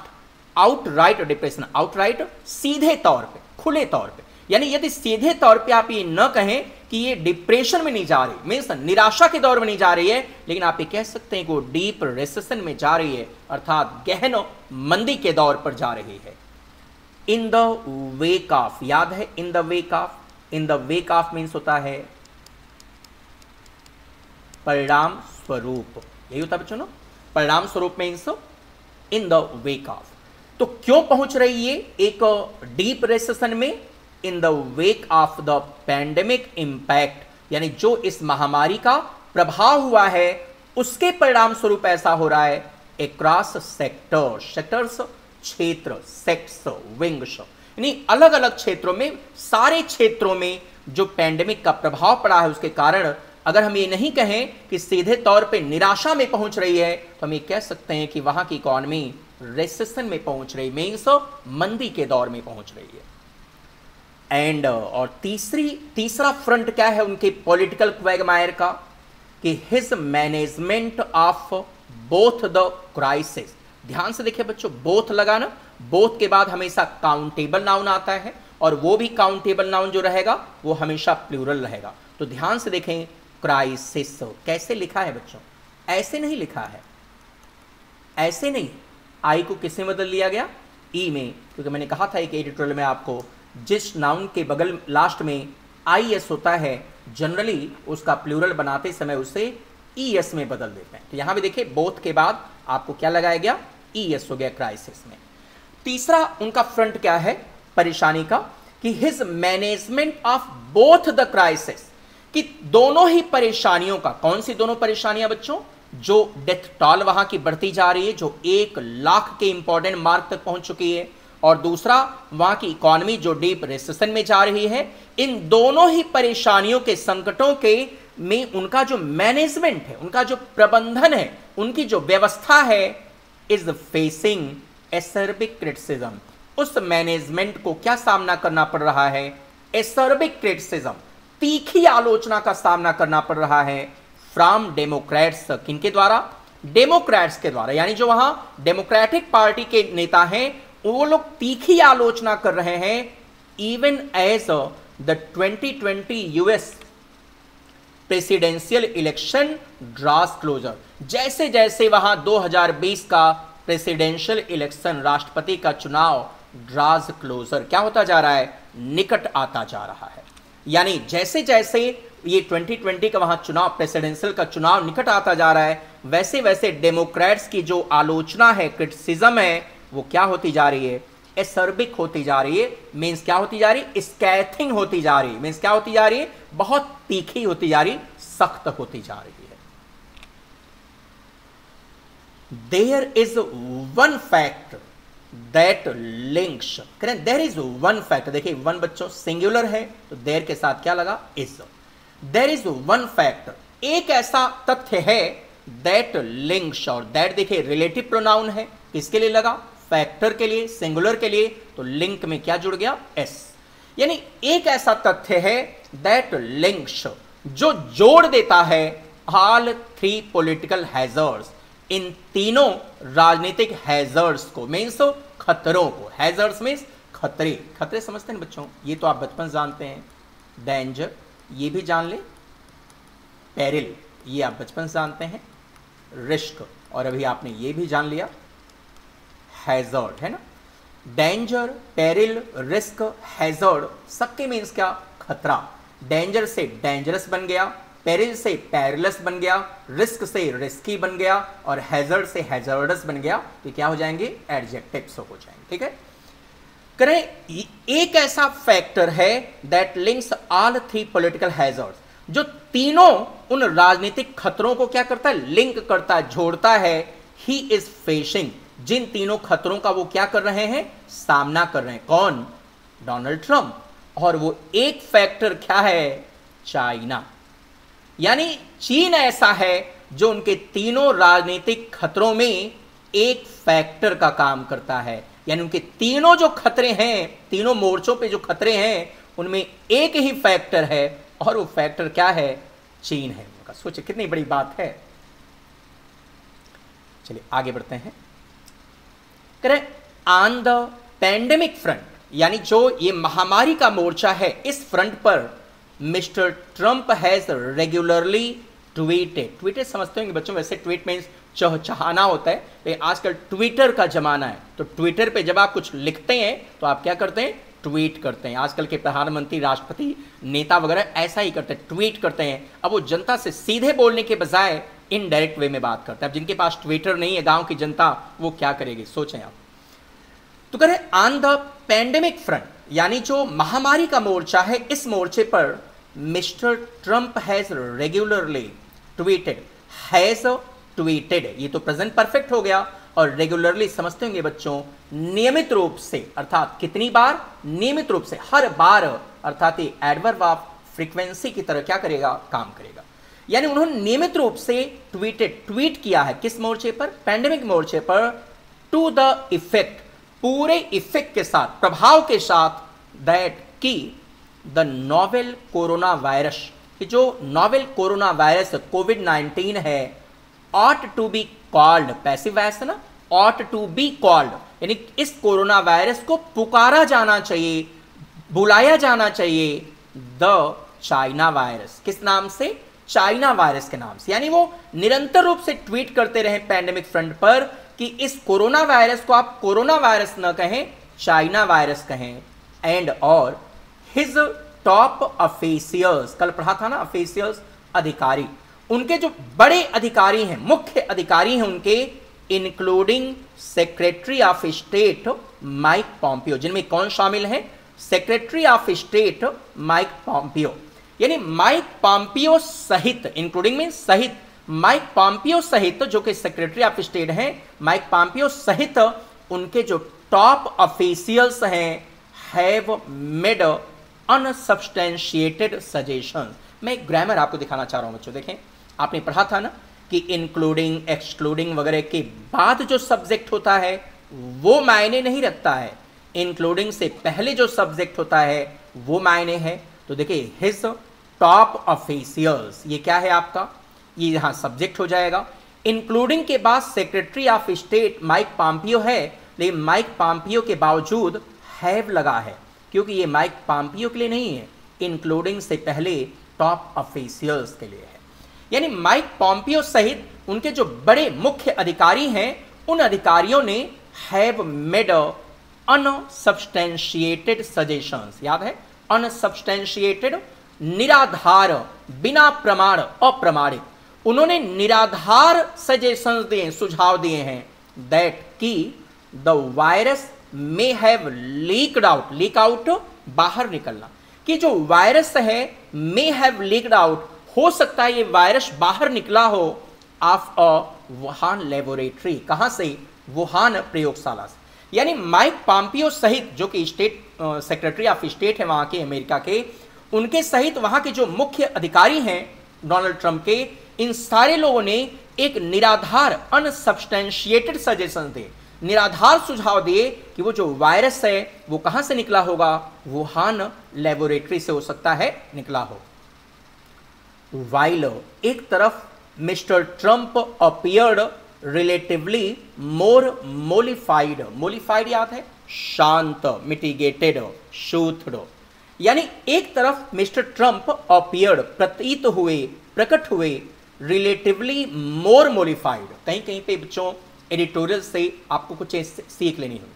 outright depression, outright सीधे तौर पे, खुले तौर पे, यानी यदि सीधे तौर पे आप ये न कहें कि ये डिप्रेशन में नहीं जा रही, मींस निराशा के दौर में नहीं जा रही है, लेकिन आप ये कह सकते हैं कि वो डीप रिसेशन में जा रही है, अर्थात गहन मंदी के दौर पर जा रही है। इन द वेक ऑफ, याद है, in the wake of, in the wake of means होता है परिणाम स्वरूप, यही होता है बच्चों ना, परिणाम स्वरूप means in the wake of. तो क्यों पहुंच रही है एक डीप रिसेशन में, in the wake of the pandemic impact, यानी जो इस महामारी का प्रभाव हुआ है उसके परिणाम स्वरूप ऐसा हो रहा है। अक्रॉस सेक्टर, सेक्टर्स क्षेत्र, सेक्स, विंग्स, यानी अलग अलग क्षेत्रों में, सारे क्षेत्रों में जो पैंडेमिक का प्रभाव पड़ा है उसके कारण, अगर हम ये नहीं कहें कि सीधे तौर पे निराशा में पहुंच रही है, तो हम ये कह सकते हैं कि वहां की इकोनॉमी रिसेशन में पहुंच रही, मींस मंदी के दौर में पहुंच रही है। एंड और तीसरी तीसरा फ्रंट क्या है उनके पॉलिटिकल क्वैगमायर का, कि his management of both the crisis. ध्यान से देखिए बच्चों, बोथ लगाना, बोथ के बाद हमेशा काउंटेबल नाउन आता है, और वो भी काउंटेबल नाउन जो रहेगा वो हमेशा प्लूरल रहेगा। तो ध्यान से देखें, क्राइसिस कैसे लिखा है बच्चों, ऐसे नहीं लिखा है, ऐसे नहीं, आई को किससे बदल लिया गया, ई में, क्योंकि मैंने कहा था एक एडिटोरियल में आपको, जिस नाउन के बगल लास्ट में आई एस होता है जनरली उसका प्लूरल बनाते समय उसे ई एस में बदल देते हैं। तो यहां भी देखिए, बोथ के बाद आपको क्या लगाया गया, ई एस हो गया क्राइसिस में। तीसरा उनका फ्रंट क्या है परेशानी का, कि his management of both the crisis, कि दोनों ही परेशानियों का, कौन सी दोनों परेशानियां बच्चों, जो डेथ टॉल वहां की बढ़ती जा रही है, जो एक लाख के इंपॉर्टेंट मार्क तक पहुंच चुकी है, और दूसरा वहां की इकोनॉमी जो डीप रिसेशन में जा रही है, इन दोनों ही परेशानियों के, संकटों के में उनका जो मैनेजमेंट है, उनका जो प्रबंधन है, उनकी जो व्यवस्था है, इज फेसिंग एसर्बिक क्रिटिसिज्म, उस मैनेजमेंट को क्या सामना करना पड़ रहा है, एसर्बिक क्रिटिसिज्म, तीखी आलोचना का सामना करना पड़ रहा है, फ्रॉम डेमोक्रेट्स, किनके द्वारा, डेमोक्रेट्स के द्वारा, यानी जो वहां डेमोक्रेटिक पार्टी के नेता हैं वो लोग तीखी आलोचना कर रहे हैं। Even as the twenty twenty U S presidential election draws closer, जैसे जैसे वहां दो हज़ार बीस का प्रेसिडेंशियल इलेक्शन, राष्ट्रपति का चुनाव, ड्रॉज क्लोजर, क्या होता जा रहा है, निकट आता जा रहा है, यानी जैसे जैसे ये ट्वेंटी ट्वेंटी का वहां चुनाव, प्रेसिडेंशियल का चुनाव निकट आता जा रहा है, वैसे वैसे डेमोक्रेट्स की जो आलोचना है, क्रिटिसिज्म है, वो क्या होती जा रही है, एसर्बिक होती जा रही है, मीन्स क्या होती जा रही है, स्कैथिंग होती जा रही है, मीन्स क्या होती जा रही है, बहुत तीखी होती जा रही, सख्त होती जा रही है। There is one fact that links, करें, देयर इज वन फैक्ट, देखिए वन बच्चों सिंगुलर है तो देयर के साथ क्या लगा, is, there is one fact, एक ऐसा तथ्य है, दैट लिंक्स, और दैट देखिए रिलेटिव प्रोनाउन है, किसके लिए लगा, फैक्टर के लिए, सिंगुलर के लिए, तो लिंक में क्या जुड़ गया, एस, यानी एक ऐसा तथ्य है, दैट लिंक्स, जो जोड़ देता है, ऑल थ्री पॉलिटिकल हैजर्ड्स, इन तीनों राजनीतिक हैजर्ड्स को, मीन्स खतरों को, हैजर्ड्स मीन्स खतरे, खतरे समझते हैं बच्चों, ये तो आप बचपन जानते हैं, डेंजर ये भी जान ले, पेरिल ये आप बचपन जानते हैं, रिस्क, और अभी आपने ये भी जान लिया हैजर्ड, है ना, डेंजर, पेरिल, रिस्क, हैजर्ड, सबके मीन्स क्या? खतरा। डेंजर से डेंजरस बन गया, पेरिल से पेरिलस बन गया, रिस्क से रिस्की बन गया और हैजर्ड से हैजर्डस बन गया। तो क्या हो जाएंगे? एडजेक्टिव्स हो जाएंगे। ठीक है, करें। एक ऐसा फैक्टर है that links all three political hazards, जो तीनों उन राजनीतिक खतरों को क्या करता है? लिंक करता है, जोड़ता है। ही इज फेसिंग, जिन तीनों खतरों का वो क्या कर रहे हैं? सामना कर रहे हैं। कौन? Donald Trump. और वो एक फैक्टर क्या है? चाइना। यानी चीन ऐसा है जो उनके तीनों राजनीतिक खतरों में एक फैक्टर का काम करता है। यानी उनके तीनों जो खतरे हैं, तीनों मोर्चों पे जो खतरे हैं, उनमें एक ही फैक्टर है और वो फैक्टर क्या है? चीन है उनका। सोचिए कितनी बड़ी बात है। चलिए आगे बढ़ते हैं। Correct. On the pandemic front, यानी जो ये महामारी का मोर्चा है, इस फ्रंट पर mister Trump has regularly tweeted. Tweeted समझते होंगे बच्चों, वैसे ट्वीट मीन्स चहचहाना होता है, लेकिन आजकल ट्विटर का जमाना है, तो ट्विटर पे जब आप कुछ लिखते हैं तो आप क्या करते हैं? ट्वीट करते हैं। आजकल के प्रधानमंत्री, राष्ट्रपति, नेता वगैरह ऐसा ही करते हैं, ट्वीट करते हैं। अब वो जनता से सीधे बोलने के बजाय इनडायरेक्ट वे में बात करते हैं। अब जिनके पास ट्विटर नहीं है, गांव की जनता, वो क्या करेगी? सोचें आप। तो करें ऑन द पैंडेमिक फ्रंट, यानी जो महामारी का मोर्चा है, इस मोर्चे पर mister Trump has regularly tweeted. Has tweeted, ये तो प्रेजेंट परफेक्ट हो गया। और रेगुलरली समझते होंगे बच्चों, नियमित रूप से, अर्थात कितनी बार? नियमित रूप से, हर बार, अर्थात ये एडवर्ब ऑफ फ्रीक्वेंसी की तरह क्या करेगा? काम करेगा। यानी उन्होंने नियमित रूप से ट्वीटेड, ट्वीट किया है। किस मोर्चे पर? पैंडेमिक मोर्चे पर। टू द इफेक्ट, पूरे इफेक्ट के साथ, प्रभाव के साथ, दैट की द नोवेल कोरोना वायरस, कि जो novel corona virus कोविड नाइन्टीन है, ought to be called, passive voice है ना, ऑट टू बी कॉल्ड, यानी इस कोरोना वायरस को पुकारा जाना चाहिए, बुलाया जाना चाहिए द चाइना वायरस। किस नाम से? चाइना वायरस के नाम से। यानी वो निरंतर रूप से ट्वीट करते रहे पैंडेमिक फ्रंट पर कि इस कोरोना वायरस को आप कोरोना वायरस न कहें, चाइना वायरस कहें। एंड और हिज टॉप ऑफिशियल्स, कल पढ़ा था ना ऑफिशियल्स, अधिकारी, उनके जो बड़े अधिकारी हैं, मुख्य अधिकारी हैं उनके, including secretary of state Mike Pompeo, जिनमें कौन शामिल हैं? Secretary of state Mike Pompeo. यानी माइक पॉम्पियो सहित, इंक्लूडिंग में सहित, माइक पॉम्पियो सहित जो कि सेक्रेटरी ऑफ स्टेट हैं, माइक पॉम्पियो सहित उनके जो टॉप ऑफिशियल्स हैं, हैव मेड अनसब्सटेंशिएटेड सजेशन। मैं ग्रामर आपको दिखाना चाह रहा हूं बच्चों, देखें, आपने पढ़ा था ना कि इंक्लूडिंग, एक्सक्लूडिंग वगैरह के बाद जो सब्जेक्ट होता है वो मायने नहीं रखता है, इंक्लूडिंग से पहले जो सब्जेक्ट होता है वो मायने है। तो देखिए, हिज टॉप ऑफिशियल्स, ये क्या है आपका? ये यहाँ सब्जेक्ट हो जाएगा। इंक्लूडिंग के बाद secretary of state Mike Pompeo है, लेकिन माइक पॉम्पियो के बावजूद हैव लगा है, क्योंकि ये माइक पॉम्पियो के लिए नहीं है, इंक्लूडिंग से पहले टॉप ऑफिशियल्स के लिए है। यानी माइक पॉम्पियो सहित उनके जो बड़े मुख्य अधिकारी हैं, उन अधिकारियों ने हैव मेड अनसब्सटेंशिएटेड सजेशंस, याद है? अनसब्सटेंशिएटेड, निराधार, बिना प्रमाण, अप्रमाणित, उन्होंने निराधार सजेशंस दिए, सुझाव दिए हैं, दैट की the virus may have leaked out, leak out बाहर निकलना, कि जो वायरस है मे हैव लीक्ड आउट, हो सकता है ये वायरस बाहर निकला हो, ऑफ अ वुहान लेबोरेटरी, कहां से? वुहान प्रयोगशाला से। यानी माइक पॉम्पियो सहित जो कि स्टेट सेक्रेटरी ऑफ स्टेट है वहां के, अमेरिका के, उनके सहित वहां के जो मुख्य अधिकारी हैं डोनाल्ड ट्रंप के, इन सारे लोगों ने एक निराधार, अनसब्सटेंशिएटेड सजेशन दिए, निराधार सुझाव दिए कि वो जो वायरस है वो कहां से निकला होगा? वुहान लेबोरेटरी से हो सकता है निकला हो। वाइल एक तरफ mister Trump appeared relatively more mollified, mollified याद है? शांत, मिटिगेटेड, शूथड। यानी एक तरफ मिस्टर ट्रंप अपीयर्ड, प्रतीत हुए, प्रकट हुए, रिलेटिवली मोर मोलिफाइड, कहीं कहीं पे बच्चों एडिटोरियल से आपको कुछ सीख लेनी होगी,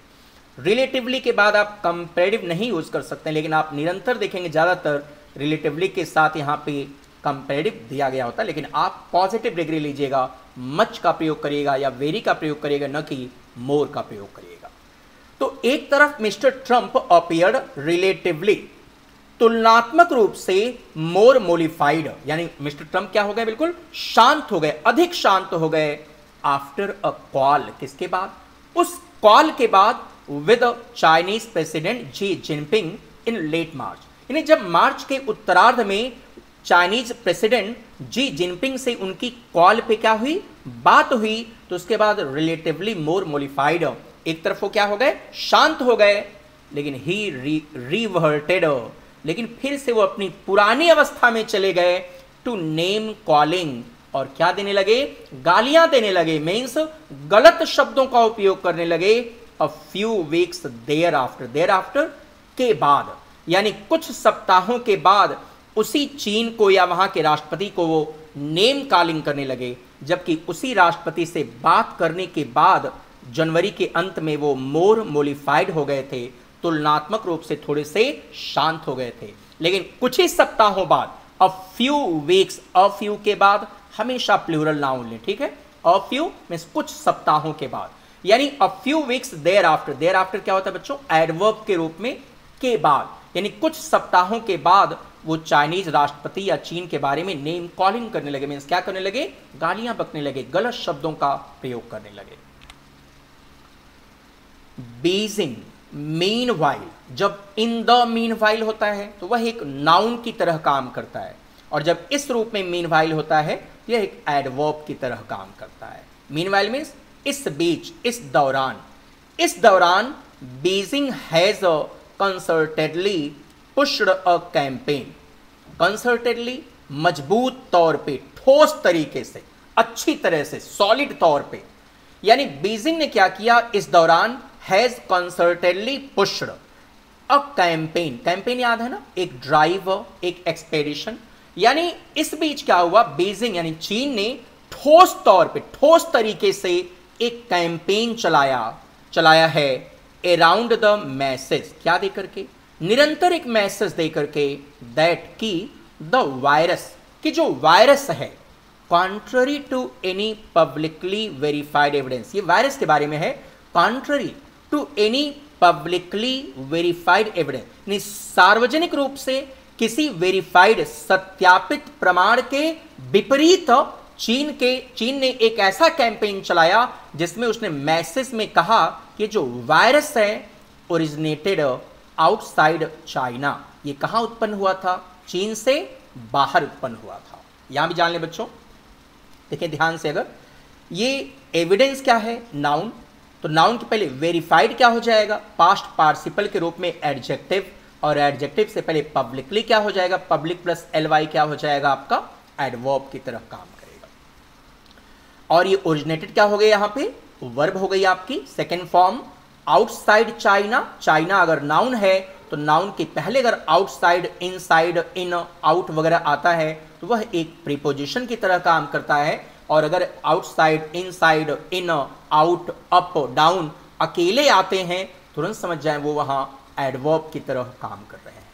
रिलेटिवली के बाद आप कंपेरेटिव नहीं यूज कर सकते हैं, लेकिन आप निरंतर देखेंगे ज़्यादातर रिलेटिवली के साथ यहाँ पे कंपेरेटिव दिया गया होता है। लेकिन आप पॉजिटिव डिग्री लीजिएगा, मच का प्रयोग करिएगा या वेरी का प्रयोग करिएगा, न कि मोर का प्रयोग करिएगा। तो एक तरफ मिस्टर ट्रंप अपीयर्ड रिलेटिवली, तुलनात्मक रूप से मोर मोलिफाइड, यानी मिस्टर ट्रंप क्या हो गए, बिल्कुल शांत हो गए, अधिक शांत हो गए। आफ्टर अ कॉल, किसके बाद, उस कॉल के बाद with Chinese president Xi Jinping in late March, यानी जब मार्च के उत्तरार्ध में चाइनीज प्रेसिडेंट जी जिनपिंग से उनकी कॉल पे क्या हुई, बात हुई, तो उसके बाद रिलेटिवली मोर मोलिफाइड, एक तरफ वो क्या हो गए, शांत हो गए, लेकिन ही रिवर्टेड, लेकिन फिर से वो अपनी पुरानी अवस्था में चले गए टू नेम कॉलिंग, और क्या देने लगे, गालियां देने लगे, मीन्स गलत शब्दों का उपयोग करने लगे। A few weeks thereafter, thereafter के बाद, यानी कुछ सप्ताहों के बाद उसी चीन को या वहां के राष्ट्रपति को वो नेम कॉलिंग करने लगे, जबकि उसी राष्ट्रपति से बात करने के बाद जनवरी के अंत में वो मोर मोलिफाइड हो गए थे, तुलनात्मक रूप से थोड़े से शांत हो गए थे। लेकिन कुछ ही सप्ताहों बाद, a few weeks, a few के बाद हमेशा प्लूरल नाउन लें, ठीक है, अ फ्यू मींस कुछ सप्ताहों के बाद, यानी a few weeks thereafter, thereafter क्या होता है बच्चों, एडवर्ब के रूप में के बाद, यानी कुछ सप्ताहों के बाद वो चाइनीज राष्ट्रपति या चीन के बारे में नेम कॉलिंग करने लगे, मीन्स क्या करने लगे, गालियां बकने लगे, गलत शब्दों का प्रयोग करने लगे। बीजिंग, मीनवाइल, जब इन द मीनवाइल होता है तो वह एक नाउन की तरह काम करता है, और जब इस रूप में मीनवाइल होता है तो यह एक एडवर्ब की तरह काम करता है। मीनवाइल मीन्स इस बीच, इस दौरान, इस दौरान बीजिंग has concertedly pushed a campaign, concertedly मजबूत तौर पे, ठोस तरीके से, अच्छी तरह से, सॉलिड तौर पे, यानी बीजिंग ने क्या किया, इस दौरान has concertedly pushed a campaign, campaign याद है ना, एक ड्राइव, एक एक्सपेडिशन, यानी इस बीच क्या हुआ, बीजिंग यानी चीन ने ठोस तौर पे, ठोस तरीके से एक कैंपेन चलाया चलाया है अराउंड द मैसेज, क्या दे करके, निरंतर एक मैसेज दे करके, दैट की द वायरस, कि जो वायरस है, contrary to any publicly verified evidence, ये वायरस के बारे में है, contrary to any publicly verified evidence, यानी सार्वजनिक रूप से किसी वेरीफाइड, सत्यापित प्रमाण के विपरीत चीन के चीन ने एक ऐसा कैंपेन चलाया जिसमें उसने मैसेज में कहा कि जो वायरस है ओरिजिनेटेड आउटसाइड चाइना, ये कहाँ उत्पन्न हुआ था, चीन से बाहर उत्पन्न हुआ था। यहां भी जान लें बच्चों, देखिए ध्यान से, अगर ये एविडेंस क्या है, नाउन, तो नाउन के पहले वेरीफाइड क्या हो जाएगा, पास्ट पार्टिसिपल के रूप में एडजेक्टिव, और एडजेक्टिव से पहले पब्लिकली क्या हो जाएगा, पब्लिक प्लस एल वाई क्या हो जाएगा आपका, एडवर्ब की तरह काम करेगा। और ये ओरिजिनेटेड क्या हो गया, यहाँ पे वर्ब हो गई आपकी second form, outside China, China अगर नाउन है तो नाउन के पहले अगर आउटसाइड, इनसाइड, इन, आउट वगैरह आता है तो वह एक प्रीपोजिशन की तरह काम करता है, और अगर outside, inside, in, out, up, down अकेले आते हैं तुरंत समझ जाए वो वहां एडवर्ब की तरह काम कर रहे हैं।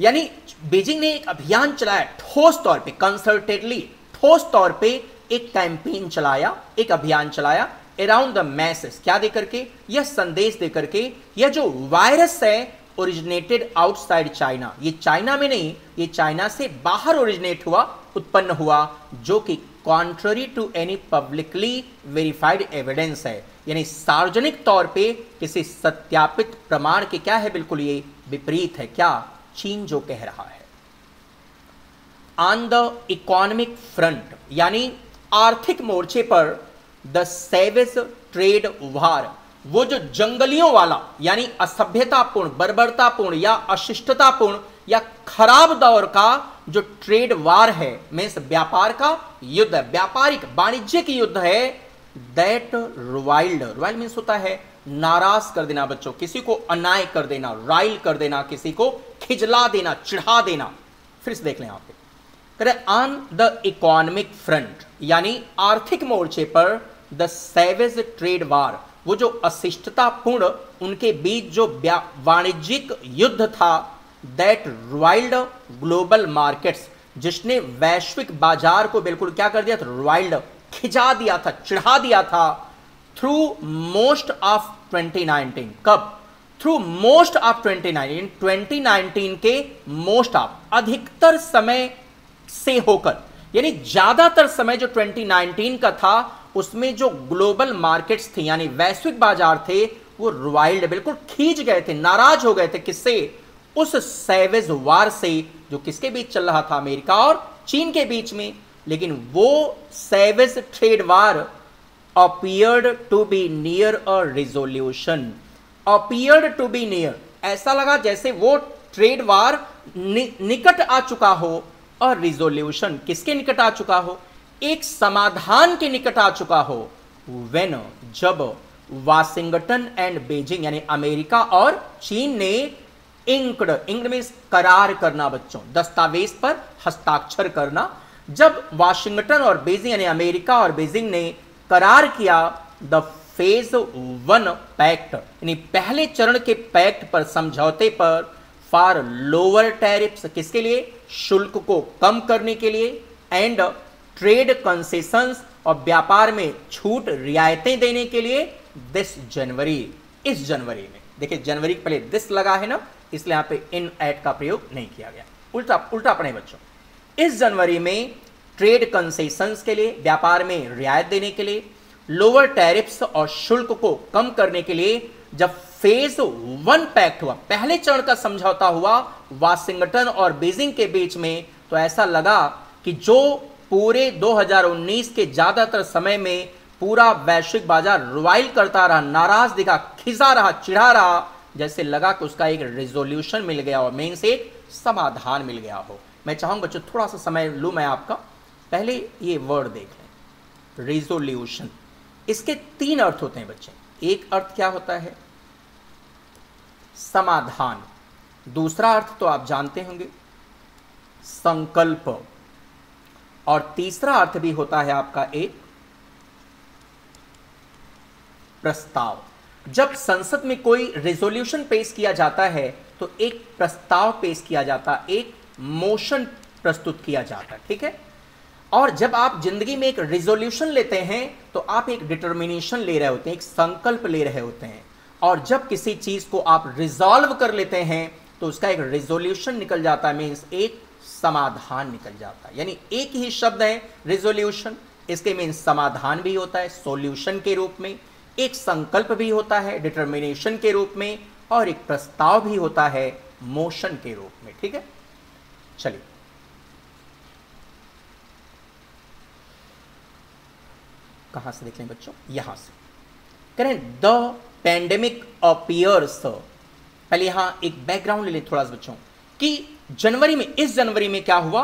यानी बीजिंग ने एक अभियान चलाया ठोस तौर पे, कंसर्टेडली ठोस तौर पे एक कैंपेन चलाया, एक अभियान चलाया अराउंड द मैसेज, क्या दे करके, यह संदेश दे करके, यह जो वायरस है ओरिजिनेटेड आउटसाइड चाइना, ये चाइना में नहीं, ये चाइना से बाहर ओरिजिनेट हुआ, उत्पन्न हुआ, जो कि contrary to any publicly verified evidence है, यानी सार्वजनिक तौर पे किसी सत्यापित प्रमाण के क्या है, बिल्कुल ये विपरीत है, क्या चीन जो कह रहा है। ऑन द इकोनॉमिक फ्रंट, यानी आर्थिक मोर्चे पर, द सेवेज ट्रेड वार, वो जो जंगलियों वाला, यानी असभ्यतापूर्ण, बर्बरतापूर्ण या अशिष्टतापूर्ण या खराब दौर का जो ट्रेड वार है, मीन्स व्यापार का युद्ध, व्यापारिक वाणिज्यिक युद्ध है, दैट रॉइल्ड, रॉइल्ड मीन्स होता है नाराज कर देना बच्चों, किसी को अनाय कर देना, रॉइल कर देना, किसी को खिजला देना, चिढ़ा देना। फिर से देख लें आप, ऑन द इकोनॉमिक फ्रंट, यानी आर्थिक मोर्चे पर, द सेवेज ट्रेड वार, वो जो अशिष्टतापूर्ण उनके बीच जो वाणिज्यिक युद्ध था, दैट रॉइल्ड ग्लोबल मार्केट्स, जिसने वैश्विक बाजार को बिल्कुल क्या कर दिया था, रॉइल्ड, खिंचा दिया था, चिढ़ा दिया था, through most of twenty nineteen. कब? Through most of twenty nineteen, twenty nineteen के मोस्ट ऑफ, अधिकतर समय से होकर, यानी ज्यादातर समय जो ट्वेंटी नाइनटीन का था उसमें जो ग्लोबल मार्केट्स थी यानी वैश्विक बाजार थे वो रॉइल्ड, बिल्कुल खींच गए थे, नाराज हो गए थे। किससे? उस सैवेज वार से जो किसके बीच चल रहा था, अमेरिका और चीन के बीच में। लेकिन वो savage trade war appeared to be near a resolution, appeared to be near, ऐसा लगा जैसे वो ट्रेड वार नि, निकट आ चुका हो, और रिजोल्यूशन किसके निकट आ चुका हो, एक समाधान के निकट आ चुका हो। वेन, जब वाशिंगटन एंड बीजिंग यानी अमेरिका और चीन ने इंक्ड, इंक्ड मींस करार करना बच्चों, दस्तावेज पर हस्ताक्षर करना, जब वाशिंगटन और बीजिंग यानी अमेरिका और बीजिंग ने करार किया द फेज वन पैक्ट, यानी पहले चरण के पैक्ट पर, समझौते पर, फॉर लोअर टैरिफ्स, किसके लिए, शुल्क को कम करने के लिए, एंड ट्रेड कंसेशंस, और व्यापार में छूट रियायतें देने के लिए, दिस जनवरी, इस जनवरी में। देखिए जनवरी के पहले दिस लगा है ना, इसलिए यहाँ पे इन एट का प्रयोग नहीं किया गया, उल्टा उल्टा पढ़े बच्चों। इस जनवरी में ट्रेड कंसेशंस के लिए, व्यापार में रियायत देने के लिए, लोअर टैरिफ्स और शुल्क को कम करने के लिए जब फेज वन पैक्ट हुआ, पहले चरण का समझौता हुआ वाशिंगटन और बीजिंग के बीच में, तो ऐसा लगा कि जो पूरे दो हज़ार उन्नीस के ज़्यादातर समय में पूरा वैश्विक बाजार रॉयल करता रहा, नाराज दिखा, खिसा रहा, चिढ़ा रहा, जैसे लगा कि उसका एक रेजोल्यूशन मिल गया हो, मेन से एक समाधान मिल गया हो। मैं चाहूँगा बच्चों थोड़ा सा समय लूँ मैं आपका, पहले ये वर्ड देख लें, रेजोल्यूशन। इसके तीन अर्थ होते हैं बच्चे, एक अर्थ क्या होता है, समाधान, दूसरा अर्थ तो आप जानते होंगे, संकल्प, और तीसरा अर्थ भी होता है आपका एक प्रस्ताव। जब संसद में कोई रेजोल्यूशन पेश किया जाता है तो एक प्रस्ताव पेश किया जाता है, एक मोशन प्रस्तुत किया जाता है, ठीक है। और जब आप जिंदगी में एक रेजोल्यूशन लेते हैं तो आप एक डिटर्मिनेशन ले रहे होते हैं, एक संकल्प ले रहे होते हैं, और जब किसी चीज को आप रिजॉल्व कर लेते हैं तो उसका एक रेजोल्यूशन निकल जाता है, मीन्स एक समाधान निकल जाता है। यानी एक ही शब्द है रेजोल्यूशन, इसके मीन समाधान भी होता है सॉल्यूशन के रूप में, एक संकल्प भी होता है डिटर्मिनेशन के रूप में, और एक प्रस्ताव भी होता है मोशन के रूप में, ठीक है। चलिए कहां से देख लें बच्चों, यहां से करें, द पैंडेमिक अपीयर्स, पहले यहां एक बैकग्राउंड ले लें थोड़ा सा बच्चों, कि जनवरी में, इस जनवरी में क्या हुआ,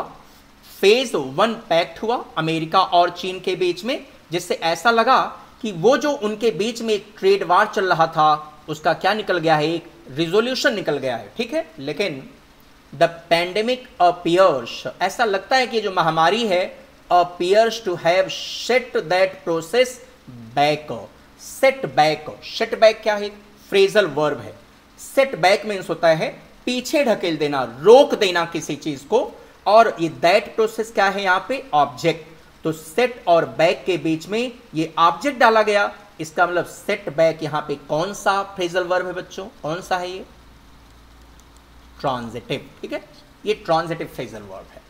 फेज वन पैक्ट हुआ अमेरिका और चीन के बीच में, जिससे ऐसा लगा कि वो जो उनके बीच में एक ट्रेड वार चल रहा था उसका क्या निकल गया है, एक रिजोल्यूशन निकल गया है, ठीक है। लेकिन द पैंडेमिक अपीयर्स, ऐसा लगता है कि जो महामारी है, appears to have set that process back, set back, set back क्या है, फ्रेजल वर्ब है, सेट बैक मीन्स होता है पीछे ढकेल देना, रोक देना किसी चीज को, और ये दैट प्रोसेस क्या है यहाँ पे, ऑब्जेक्ट, तो सेट और बैक के बीच में ये ऑब्जेक्ट डाला गया, इसका मतलब सेट बैक यहाँ पे कौन सा फ्रेजल वर्ब है बच्चों, कौन सा है ये, ट्रांजिटिव, ठीक है, ये ट्रांजिटिव फ्रेजल वर्ब है।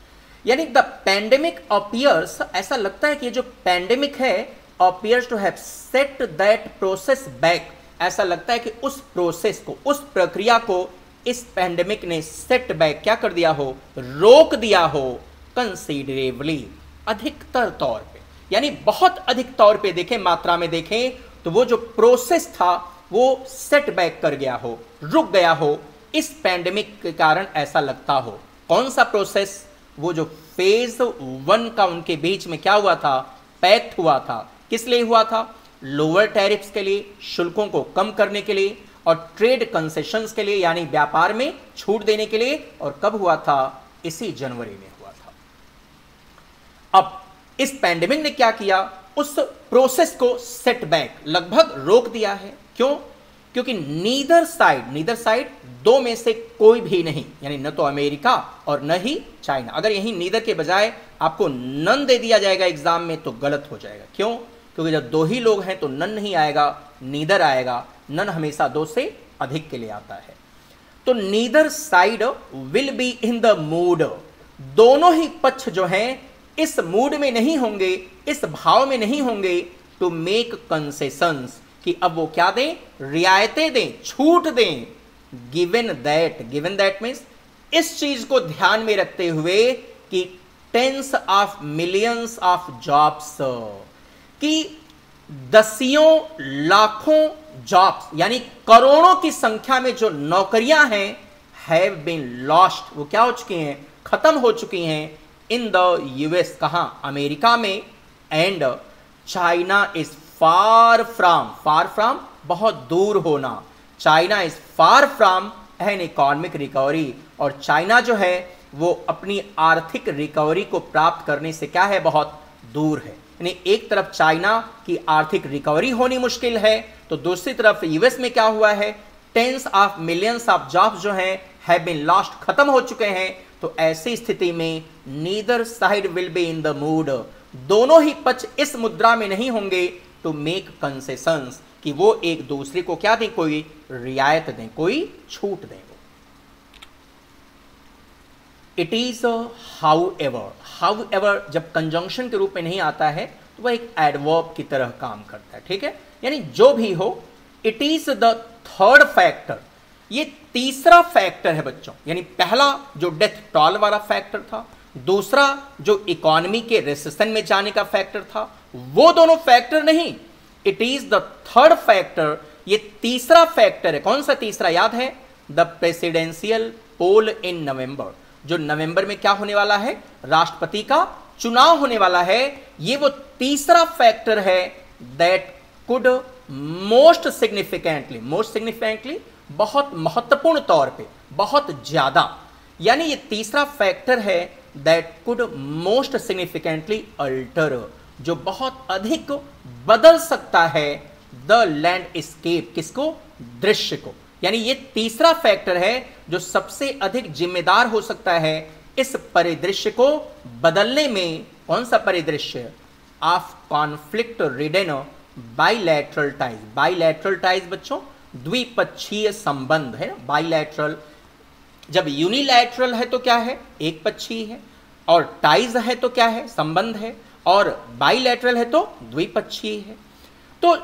यानी द पैंडेमिक अपीयर्स, ऐसा लगता है कि ये जो पैंडेमिक है, appears to have set that process back, ऐसा लगता है कि उस प्रोसेस को, उस प्रक्रिया को इस पैंडेमिक ने सेट बैक क्या कर दिया हो, रोक दिया हो, कंसीडरेबली, अधिकतर तौर पे, यानी बहुत अधिक तौर पे देखें, मात्रा में देखें तो वो जो प्रोसेस था वो सेट बैक कर गया हो, रुक गया हो इस पैंडेमिक के कारण, ऐसा लगता हो। कौन सा प्रोसेस, वो जो फेज वन का उनके बीच में क्या हुआ था, पैक्ट हुआ था, किस लिए हुआ था, लोअर टैरिफ्स के लिए, शुल्कों को कम करने के लिए, और ट्रेड कंसेशंस के लिए यानी व्यापार में छूट देने के लिए, और कब हुआ था, इसी जनवरी में हुआ था। अब इस पैंडेमिक ने क्या किया, उस प्रोसेस को सेटबैक लगभग रोक दिया है। क्यों? क्योंकि नीदर साइड नीदर साइड दो में से कोई भी नहीं, यानी न तो अमेरिका और न ही चाइना। अगर यही नीदर के बजाय आपको नन दे दिया जाएगा एग्जाम में तो गलत हो जाएगा। क्यों? क्योंकि जब दो ही लोग हैं तो नन नहीं आएगा, नीदर आएगा। नन हमेशा दो से अधिक के लिए आता है। तो neither side will be in the mood, दोनों ही पक्ष जो हैं इस मूड में नहीं होंगे, इस भाव में नहीं होंगे टू मेक कंसेशंस, कि अब वो क्या दें, रियायतें दें, छूट दें। Given that given that means इस चीज को ध्यान में रखते हुए कि tens of millions of jobs, कि दसियों लाखों जॉब्स यानी करोड़ों की संख्या में जो नौकरियां हैं हैव बीन लॉस्ट, वो क्या हो चुकी हैं, खत्म हो चुकी हैं इन द यूएस। कहां? अमेरिका में। And China is far from far from बहुत दूर होना, China is far from an economic recovery. और चाइना जो है वो अपनी आर्थिक रिकवरी को प्राप्त करने से क्या है, बहुत दूर है। यानी एक तरफ चाइना की आर्थिक रिकवरी होनी मुश्किल है, तो दूसरी तरफ यूएस में क्या हुआ है, tens of millions of jobs जो हैं हैव बीन लॉस्ट, खत्म हो चुके हैं। तो ऐसी स्थिति में neither side will be in the mood, दोनों ही पक्ष इस मुद्रा में नहीं होंगे टू मेक कंसेशंस, कि वो एक दूसरे को क्या दें, कोई रियायत दें, कोई छूट दें। It is however however जब कंजंक्शन के रूप में नहीं आता है तो वह एक एडवर्ब की तरह काम करता है। ठीक है, यानी जो भी हो, it is the third factor, ये तीसरा फैक्टर है बच्चों। यानी पहला जो डेथ टॉल वाला फैक्टर था, दूसरा जो इकोनॉमी के रिसेशन में जाने का फैक्टर था, वो दोनों फैक्टर नहीं, it is the third factor, ये तीसरा फैक्टर है। कौन सा तीसरा, याद है? द प्रेसिडेंशियल पोल इन नवंबर, जो नवंबर में क्या होने वाला है, राष्ट्रपति का चुनाव होने वाला है। ये वो तीसरा फैक्टर है that could most significantly most significantly बहुत महत्वपूर्ण तौर पे, बहुत ज्यादा, यानी ये तीसरा फैक्टर है that could most significantly alter, जो बहुत अधिक बदल सकता है द लैंडस्केप, किसको, दृश्य को। यानी ये तीसरा फैक्टर है जो सबसे अधिक जिम्मेदार हो सकता है इस परिदृश्य को बदलने में। कौन सा परिदृश्य? Of conflict ridden bilateral ties bilateral ties बच्चों द्विपक्षीय संबंध है। बाइलैटरल जब यूनिलैटरल है तो क्या है, एक पक्षीय है, और टाइज है तो क्या है, संबंध है, और बाइलैटरल है तो द्विपक्षीय है। तो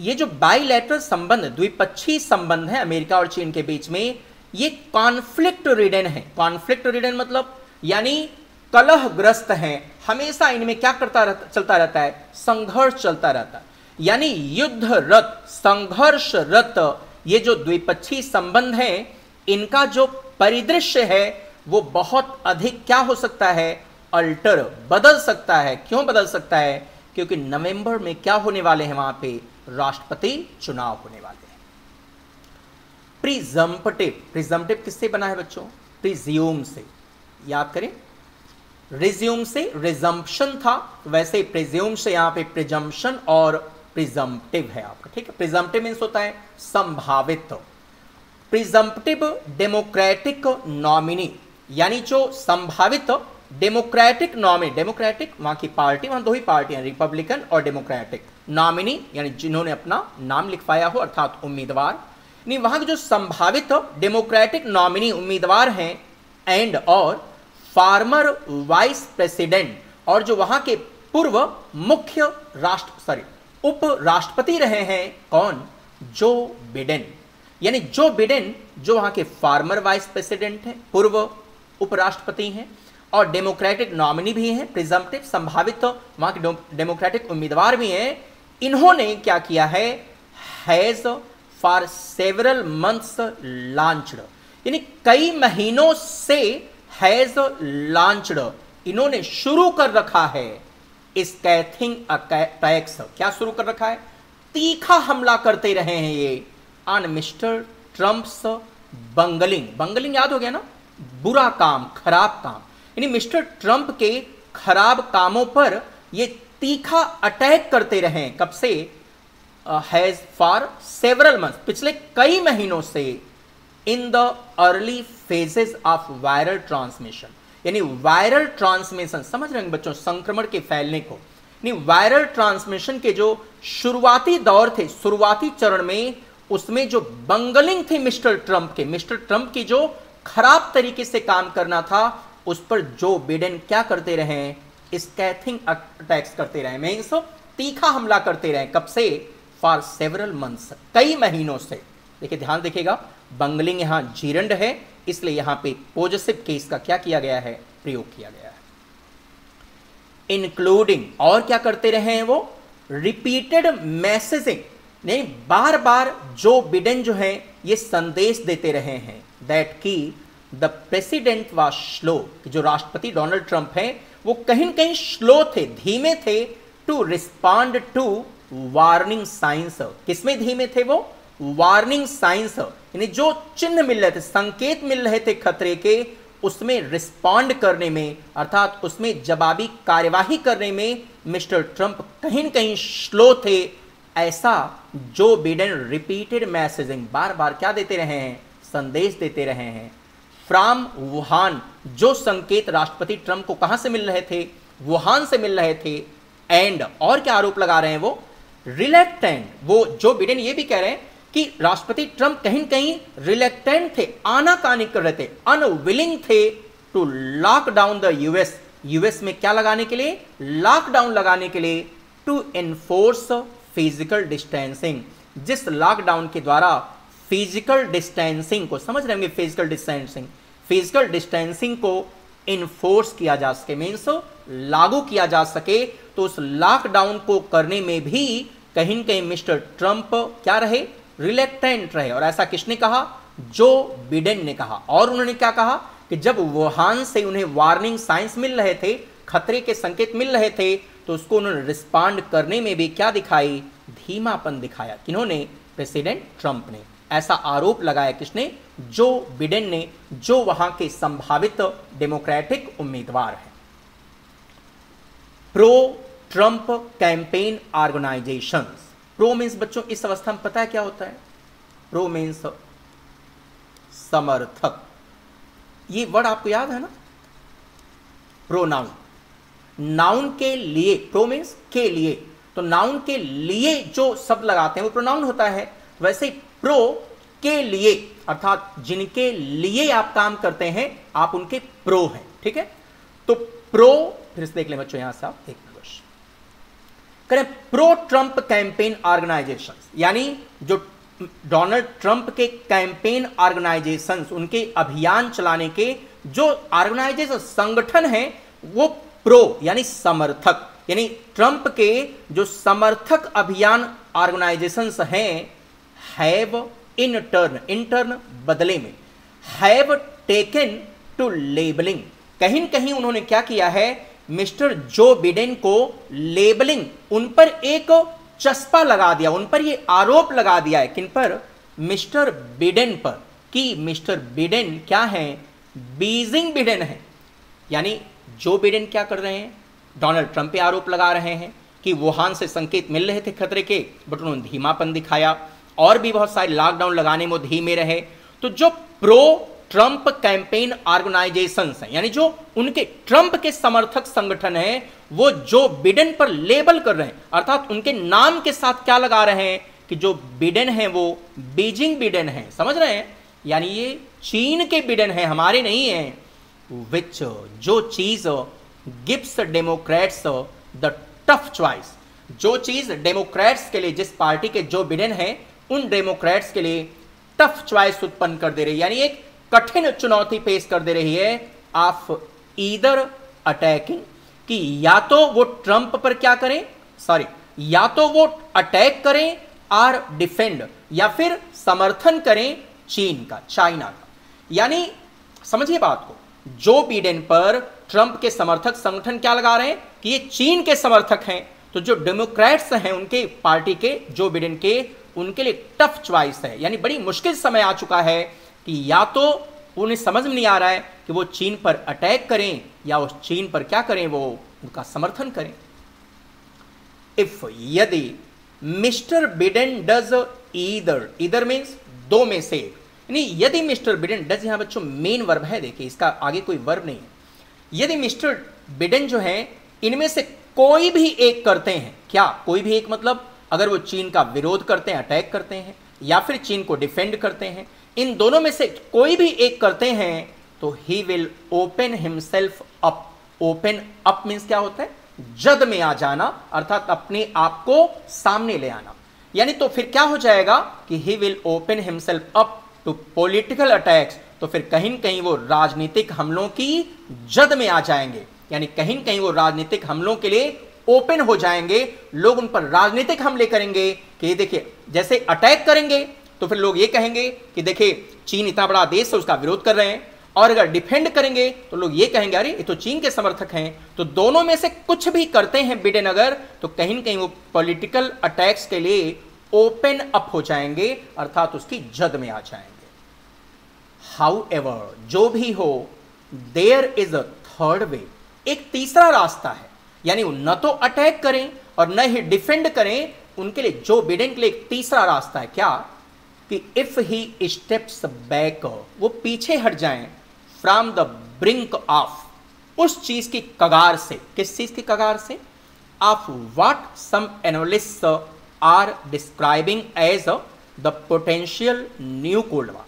ये जो बाइलैटरल संबंध, द्विपक्षीय संबंध है अमेरिका और चीन के बीच में, ये कॉन्फ्लिक्ट रिडन है। कॉन्फ्लिक्ट रिडन मतलब यानी कलहग्रस्त हैं, हमेशा इनमें क्या करता रहता चलता रहता है, संघर्ष चलता रहता है, यानी युद्धरत, संघर्षरत। ये जो द्विपक्षीय संबंध है, इनका जो परिदृश्य है वो बहुत अधिक क्या हो सकता है, अल्टर, बदल सकता है। क्यों बदल सकता है? क्योंकि नवंबर में क्या होने वाले हैं, वहां पे राष्ट्रपति चुनाव होने वाले हैं। प्रिजम्पटिव प्रिजम्पटिव किससे बना है बच्चों? प्रिज्यूम से, याद करें, रिज्यूम से रिजम्पशन था, वैसे प्रिज्यूम से यहां पे प्रिजम्पशन और प्रिजम्पटिव है आपका। ठीक है, प्रिजम्पटिव मीन्स होता है संभावित। प्रिजम्पटिव डेमोक्रेटिक नॉमिनी, यानी जो संभावित डेमोक्रेटिक नॉमिनी, डेमोक्रेटिक वहां की पार्टी, वहां दो ही पार्टियां, रिपब्लिकन और डेमोक्रेटिक, नॉमिनी यानी जिन्होंने अपना नाम लिखवाया हो, अर्थात उम्मीदवार, यानी वहां के जो संभावित डेमोक्रेटिक नॉमिनी उम्मीदवार हैं, एंड और फार्मर वाइस प्रेसिडेंट, और जो वहां के पूर्व मुख्य राष्ट्र सॉरी उप राष्ट्रपति रहे हैं, कौन, जो बिडेन। यानी जो बिडेन जो वहां के फार्मर वाइस प्रेसिडेंट हैं, पूर्व उपराष्ट्रपति हैं, और डेमोक्रेटिक नॉमिनी भी हैं, प्रिजम्पटिव संभावित वहां के डेमोक्रेटिक उम्मीदवार भी हैं, इन्होंने क्या किया है, has for several months launched, यानी कई महीनों से हैज लॉन्च्ड, इन्होंने शुरू कर रखा है स्कैथिंग अटैक्स, क्या शुरू कर रखा है, तीखा हमला करते रहे हैं ये on mister Trump's bungling. Bungling याद हो गया ना, बुरा काम, खराब काम, यानी मिस्टर ट्रंप के खराब कामों पर ये तीखा अटैक करते रहे हैं कब से, हैज फॉर सेवरल मंथ्स, पिछले कई महीनों से, in the early phases of viral transmission, यानी वायरल ट्रांसमिशन, समझ रहे हैं बच्चों संक्रमण के फैलने को, यानी वायरल ट्रांसमिशन के जो शुरुआती दौर थे, शुरुआती चरण में, उसमें जो बंगलिंग थी मिस्टर ट्रंप के, मिस्टर ट्रंप की जो खराब तरीके से काम करना था, उस पर जो बिडेन क्या करते रहे, स्कैथिंग अटैक्स करते रहे, मीन्स तीखा हमला करते रहे, कब से, फॉर सेवरल मंथ्स, कई महीनों से। देखिए ध्यान देखिएगा, बंगलिंग यहां जीरंड है, इसलिए यहां पे पॉजिटिव केस का क्या किया गया है, प्रयोग किया गया है। इंक्लूडिंग, और क्या करते रहे हैं वो, रिपीटेड मैसेजिंग, नहीं बार बार जो बिडेन जो है ये संदेश देते रहे हैं, दैट की द प्रेसिडेंट वाज स्लो, जो राष्ट्रपति डोनाल्ड ट्रंप है वो कहीं न कहीं स्लो थे, धीमे थे, to respond to warning science, किसमें धीमे थे वो, वार्निंग साइंस, यानी जो चिन्ह मिल रहे थे, संकेत मिल रहे थे खतरे के, उसमें रिस्पॉन्ड करने में, अर्थात उसमें जवाबी कार्यवाही करने में मिस्टर ट्रंप कहीं न कहीं स्लो थे, ऐसा जो बिडेन रिपीटेड मैसेजिंग, बार बार क्या देते रहे हैं, संदेश देते रहे हैं। फ्रॉम वुहान, जो संकेत राष्ट्रपति ट्रंप को कहां से मिल रहे थे, वुहान से मिल रहे थे। एंड, और क्या आरोप लगा रहे हैं वो, रिलेक्टेंट, वो जो बिडेन ये भी कह रहे हैं कि राष्ट्रपति ट्रंप कहीं कहीं रिलेक्टेंट थे, आनाकानी कर रहे थे, अनविलिंग थे to lock down the US, US में क्या लगाने के लिए, लॉकडाउन लगाने के लिए, टू एनफोर्स फिजिकल डिस्टेंसिंग, जिस लॉकडाउन के द्वारा फिजिकल डिस्टेंसिंग को, समझ रहे होंगे फिजिकल डिस्टेंसिंग, फिजिकल डिस्टेंसिंग को इन्फोर्स किया जा सके, मीन्स लागू किया जा सके। तो उस लॉकडाउन को करने में भी कहीं न कहीं मिस्टर ट्रंप क्या रहे, रिलेक्टेंट रहे, और ऐसा किसने कहा, जो बिडेन ने कहा। और उन्होंने क्या कहा कि जब वुहान से उन्हें वार्निंग साइंस मिल रहे थे, खतरे के संकेत मिल रहे थे, तो उसको उन्होंने रिस्पॉन्ड करने में भी क्या दिखाई, धीमापन दिखाया, किन्होंने, प्रेसिडेंट ट्रंप ने, ऐसा आरोप लगाया किसने, जो बिडेन ने, जो वहां के संभावित डेमोक्रेटिक उम्मीदवार हैं। Pro Trump campaign organisations, pro means बच्चों इस अवस्था में पता है क्या होता है, प्रो मीन्स समर्थक, ये वर्ड आपको याद है ना, प्रो नाउन, नाउन के लिए, प्रो मीन्स के लिए, तो नाउन के लिए जो शब्द लगाते हैं वो प्रोनाउन होता है, वैसे ही प्रो के लिए, अर्थात जिनके लिए आप काम करते हैं आप उनके प्रो हैं, ठीक है। तो प्रो, फिर से देख लें बच्चों यहां से आप एक करें, प्रो ट्रंप कैंपेन ऑर्गेनाइजेशंस, यानी जो डोनाल्ड ट्रंप के कैंपेन ऑर्गेनाइजेशंस, उनके अभियान चलाने के जो ऑर्गेनाइजेशन, संगठन हैं, वो प्रो यानी समर्थक, यानी ट्रंप के जो समर्थक अभियान ऑर्गेनाइजेशंस हैं, have in turn, in turn बदले में, हैव टेकन टू लेबलिंग, कहीं कहीं उन्होंने क्या किया है, मिस्टर जो बिडेन को लेबलिंग, उन पर एक चस्पा लगा दिया, उन पर यह आरोप लगा दिया है, किन पर, मिस्टर बिडेन पर, कि मिस्टर बिडेन क्या है, बीजिंग बिडेन है, यानी जो बिडेन क्या कर रहे हैं, डोनाल्ड ट्रंप पे आरोप लगा रहे हैं कि वुहान से संकेत मिल रहे थे खतरे के, बट उन्होंने धीमापन दिखाया, और भी बहुत सारे लॉकडाउन लगाने में धीमे रहे। तो जो प्रो ट्रंप कैंपेन ऑर्गेनाइजेशंस हैं, यानी जो उनके ट्रंप के समर्थक संगठन हैं, वो जो बिडेन पर लेबल कर रहे हैं, अर्थात उनके नाम के साथ क्या लगा रहे हैं कि जो बिडेन हैं वो बीजिंग बिडेन हैं, समझ रहे हैं, यानी ये चीन के बिडेन हैं, हमारे नहीं हैं। विच, जो चीज gives Democrats the tough choice, जो चीज डेमोक्रेट्स के लिए, जिस पार्टी के जो बिडेन हैं उन डेमोक्रेट्स के लिए टफ चॉइस उत्पन्न कर दे रही है, यानी एक कठिन चुनौती पेश कर दे रही है। ऑफ ईदर अटैकिंग, कि या तो वो ट्रंप पर क्या करें, सॉरी, या तो वो अटैक करें और डिफेंड, या फिर समर्थन करें चीन का, चाइना का। यानी समझिए बात को, जो बिडेन पर ट्रंप के समर्थक संगठन क्या लगा रहे हैं कि ये चीन के समर्थक हैं, तो जो डेमोक्रेट्स हैं उनके पार्टी के, जो बिडेन के, उनके लिए टफ च्वाइस है, यानी बड़ी मुश्किल समय आ चुका है कि या तो उन्हें समझ में नहीं आ रहा है कि वो चीन पर अटैक करें या उस चीन पर क्या करें, वो उनका समर्थन करें। if यदि mister Biden does either, either means दो में से, यानी यदि मिस्टर बिडेन डज, यहाँ बच्चों मेन वर्ब है, देखिए इसका आगे कोई वर्ब नहीं है, यदि मिस्टर बिडेन जो है इनमें से कोई भी एक करते हैं, क्या कोई भी एक मतलब अगर वो चीन का विरोध करते हैं, अटैक करते हैं या फिर चीन को डिफेंड करते हैं, इन दोनों में से कोई भी एक करते हैं तो he will open himself up, open up means क्या होता है, जद में आ जाना, अर्थात अपने आप को सामने ले आना, यानी तो फिर क्या हो जाएगा कि he will open himself up to political attacks, तो फिर कहीं कहीं वो राजनीतिक हमलों की जद में आ जाएंगे, यानी कहीं कहीं वो राजनीतिक हमलों के लिए ओपन हो जाएंगे, लोग उन पर राजनीतिक हमले करेंगे कि देखिए जैसे अटैक करेंगे तो फिर लोग ये कहेंगे कि देखिए चीन इतना बड़ा देश है उसका विरोध कर रहे हैं, और अगर डिफेंड करेंगे तो लोग ये कहेंगे अरे ये तो चीन के समर्थक हैं, तो दोनों में से कुछ भी करते हैं बिडेन अगर, तो कहीं कहीं वो पॉलिटिकल अटैक्स के लिए ओपन अप हो जाएंगे, अर्थात उसकी जद में आ जाएंगे। हाउ एवर, जो भी हो, there is a third way, एक तीसरा रास्ता है, यानी न तो अटैक करें और न ही डिफेंड करें, उनके लिए जो बिडेन के लिए एक तीसरा रास्ता है, क्या कि इफ ही स्टेप्स बैक, वो पीछे हट जाएं फ्रॉम द ब्रिंक ऑफ, उस चीज की कगार से, किस चीज की कगार से, of what some analyst are describing as the potential new cold war,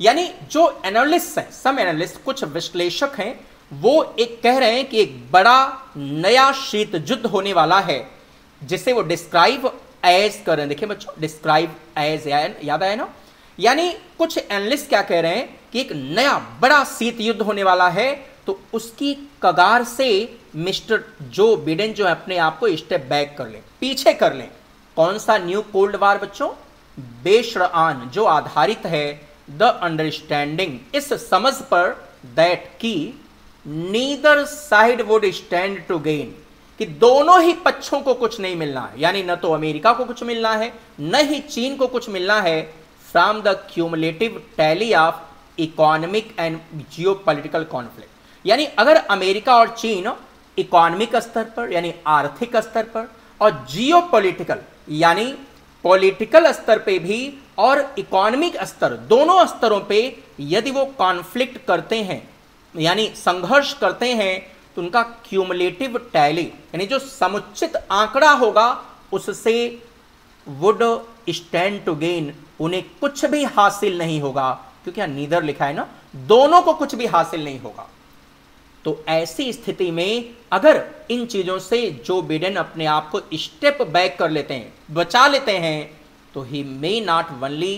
यानी जो एनालिस्ट हैं, सम एनालिस्ट, कुछ विश्लेषक हैं, वो एक कह रहे हैं कि एक बड़ा नया शीत युद्ध होने वाला है, जिसे वो डिस्क्राइब एज कर रहे हैं। देखिए बच्चों, डिस्क्राइब एज, याद आया ना, यानी कुछ एनालिस्ट क्या कह रहे हैं कि एक नया बड़ा शीत युद्ध होने वाला है, तो उसकी कगार से मिस्टर जो बिडेन जो है अपने आप को स्टेप बैक कर लें, पीछे कर लें। कौन सा न्यू कोल्ड वार बच्चों? बेशरआन, जो आधारित है द अंडरस्टैंडिंग, इस समझ पर दैट की neither side would stand to gain, कि दोनों ही पक्षों को कुछ नहीं मिलना है, यानी न तो अमेरिका को कुछ मिलना है न ही चीन को कुछ मिलना है, from the cumulative tally of economic and geopolitical conflict, यानी अगर अमेरिका और चीन इकोनॉमिक स्तर पर यानी आर्थिक स्तर पर और जियोपॉलिटिकल यानी पॉलिटिकल स्तर पे भी और इकोनॉमिक स्तर, दोनों स्तरों पे यदि वो कॉन्फ्लिक्ट करते हैं यानी संघर्ष करते हैं, तो उनका क्यूमुलेटिव टैली यानी जो समुचित आंकड़ा होगा उससे वुड स्टैंड टू गेन, उन्हें कुछ भी हासिल नहीं होगा, क्योंकि यहां नीदर लिखा है ना, दोनों को कुछ भी हासिल नहीं होगा। तो ऐसी स्थिति में अगर इन चीजों से जो बिडेन अपने आप को स्टेप बैक कर लेते हैं, बचा लेते हैं, तो he may not only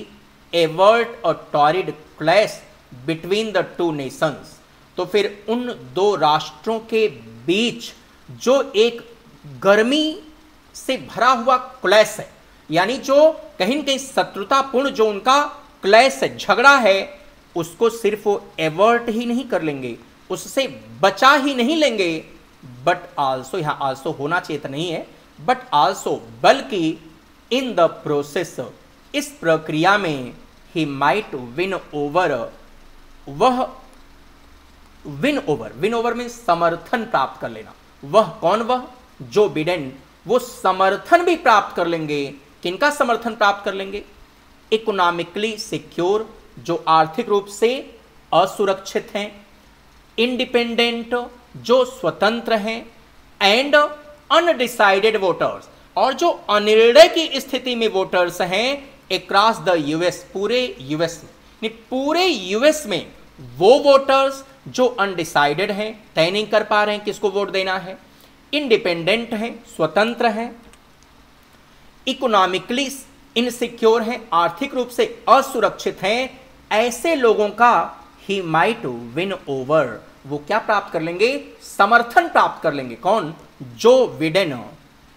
avert और torrid clash between the two nations, तो फिर उन दो राष्ट्रों के बीच जो एक गर्मी से भरा हुआ क्लैश है, यानी जो कहीं कहीं शत्रुतापूर्ण जो उनका क्लैश है, झगड़ा है, उसको सिर्फ वो एवर्ट ही नहीं कर लेंगे, उससे बचा ही नहीं लेंगे, बट आल्सो, यहाँ आल्सो होना चाहिए तो नहीं है, बट आल्सो, बल्कि इन द प्रोसेस, इस प्रक्रिया में, ही माइट विन ओवर, वह विन ओवर, विन ओवर में समर्थन प्राप्त कर लेना, वह कौन, वह जो बिडेन, वो समर्थन भी प्राप्त कर लेंगे, किनका समर्थन प्राप्त कर लेंगे, इकोनॉमिकली सिक्योर, जो आर्थिक रूप से असुरक्षित हैं, इंडिपेंडेंट, जो स्वतंत्र हैं, एंड अनडिसाइडेड वोटर्स, और जो अनिर्णय की स्थिति में वोटर्स हैं, अक्रॉस द यूएस, पूरे यूएस में, पूरे यूएस में वो वोटर्स जो अनडिसाइडेड हैं, तय नहीं कर पा रहे हैं किसको वोट देना है, इंडिपेंडेंट हैं, स्वतंत्र हैं, इकोनॉमिकली इनसिक्योर हैं, आर्थिक रूप से असुरक्षित हैं, ऐसे लोगों का ही माइट विन ओवर, वो क्या प्राप्त कर लेंगे, समर्थन प्राप्त कर लेंगे, कौन, Joe Biden,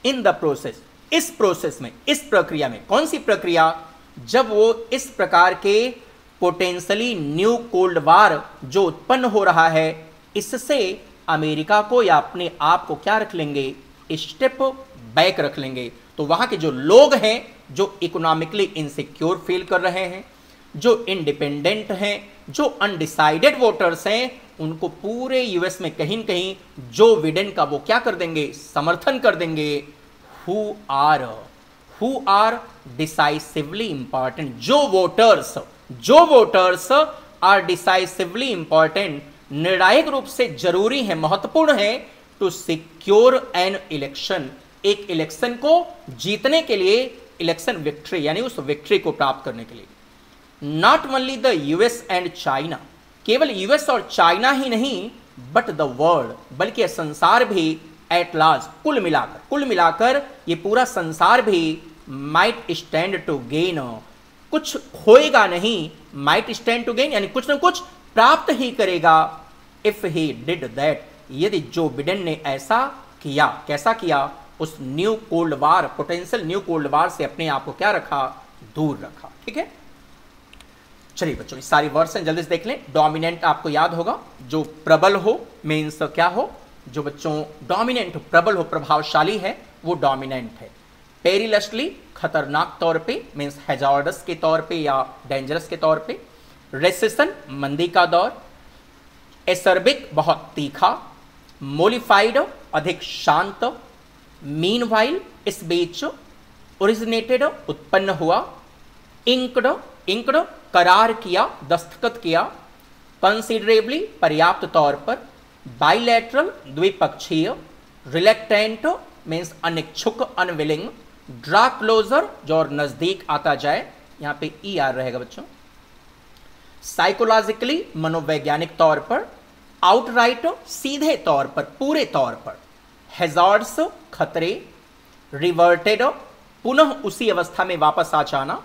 in the process, इस प्रोसेस में, इस प्रक्रिया में, कौन सी प्रक्रिया, जब वो इस प्रकार के पोटेंशियली न्यू कोल्ड वार जो उत्पन्न हो रहा है, इससे अमेरिका को या अपने आप को क्या रख लेंगे, स्टेप बैक रख लेंगे। तो वहाँ के जो लोग हैं जो इकोनॉमिकली इनसिक्योर फील कर रहे हैं, जो इंडिपेंडेंट हैं, जो अनडिसाइडेड वोटर्स हैं, उनको पूरे यूएस में कहीं कहीं जो बिडेन का वो क्या कर देंगे, समर्थन कर देंगे। who are who are decisively important, जो वोटर्स जो वोटर्स आर डिसाइसिवली इंपॉर्टेंट, निर्णायक रूप से जरूरी है, महत्वपूर्ण है, टू सिक्योर एन इलेक्शन, एक इलेक्शन को जीतने के लिए, इलेक्शन विक्ट्री यानी उस विक्ट्री को प्राप्त करने के लिए. Not only the US and China, केवल यूएस और चाइना ही नहीं, बट द वर्ल्ड, बल्कि संसार भी एट लार्ज, कुल मिलाकर कुल मिलाकर ये पूरा संसार भी माइट स्टैंड टू गेन, कुछ खोएगा नहीं, माइट स्टैंड टू गेन यानी कुछ ना कुछ प्राप्त ही करेगा. इफ ही डिड दैट, यदि जो बिडेन ने ऐसा किया, कैसा किया, उस new cold war, potential new cold war से अपने आप को क्या रखा, दूर रखा. ठीक है, चलिए बच्चों सारी वर्ड्स हैं, जल्दी से देख लें. डोमिनेंट आपको याद होगा, जो प्रबल हो, मीन्स क्या हो, जो बच्चों डोमिनेंट हो, प्रबल हो, प्रभावशाली है, वो डोमिनेंट है. पेरिलसली, खतरनाक तौर पे, मीन्स हैजार्डस के तौर पे या डेंजरस के तौर पे. रेसेशन, मंदी का दौर. एसर्बिक, बहुत तीखा. मोलिफाइड, अधिक शांत. मीनवाइल, इस बीच. ओरिजिनेटेड, उत्पन्न हुआ. इंक्ड इंक्ड करार किया, दस्तखत किया. कंसिडरेबली, पर्याप्त तौर पर. बाइलैटरल, द्विपक्षीय. रिलेक्टेंट मीन्स अनिच्छुक, अनविलिंग. ड्रा क्लोजर, जो और नजदीक आता जाए, यहाँ पे ई आर रहेगा बच्चों. साइकोलॉजिकली, मनोवैज्ञानिक तौर पर. आउटराइट, सीधे तौर पर, पूरे तौर पर. हैजार्ड्स, खतरे. रिवर्टेड, पुनः उसी अवस्था में वापस आ जाना.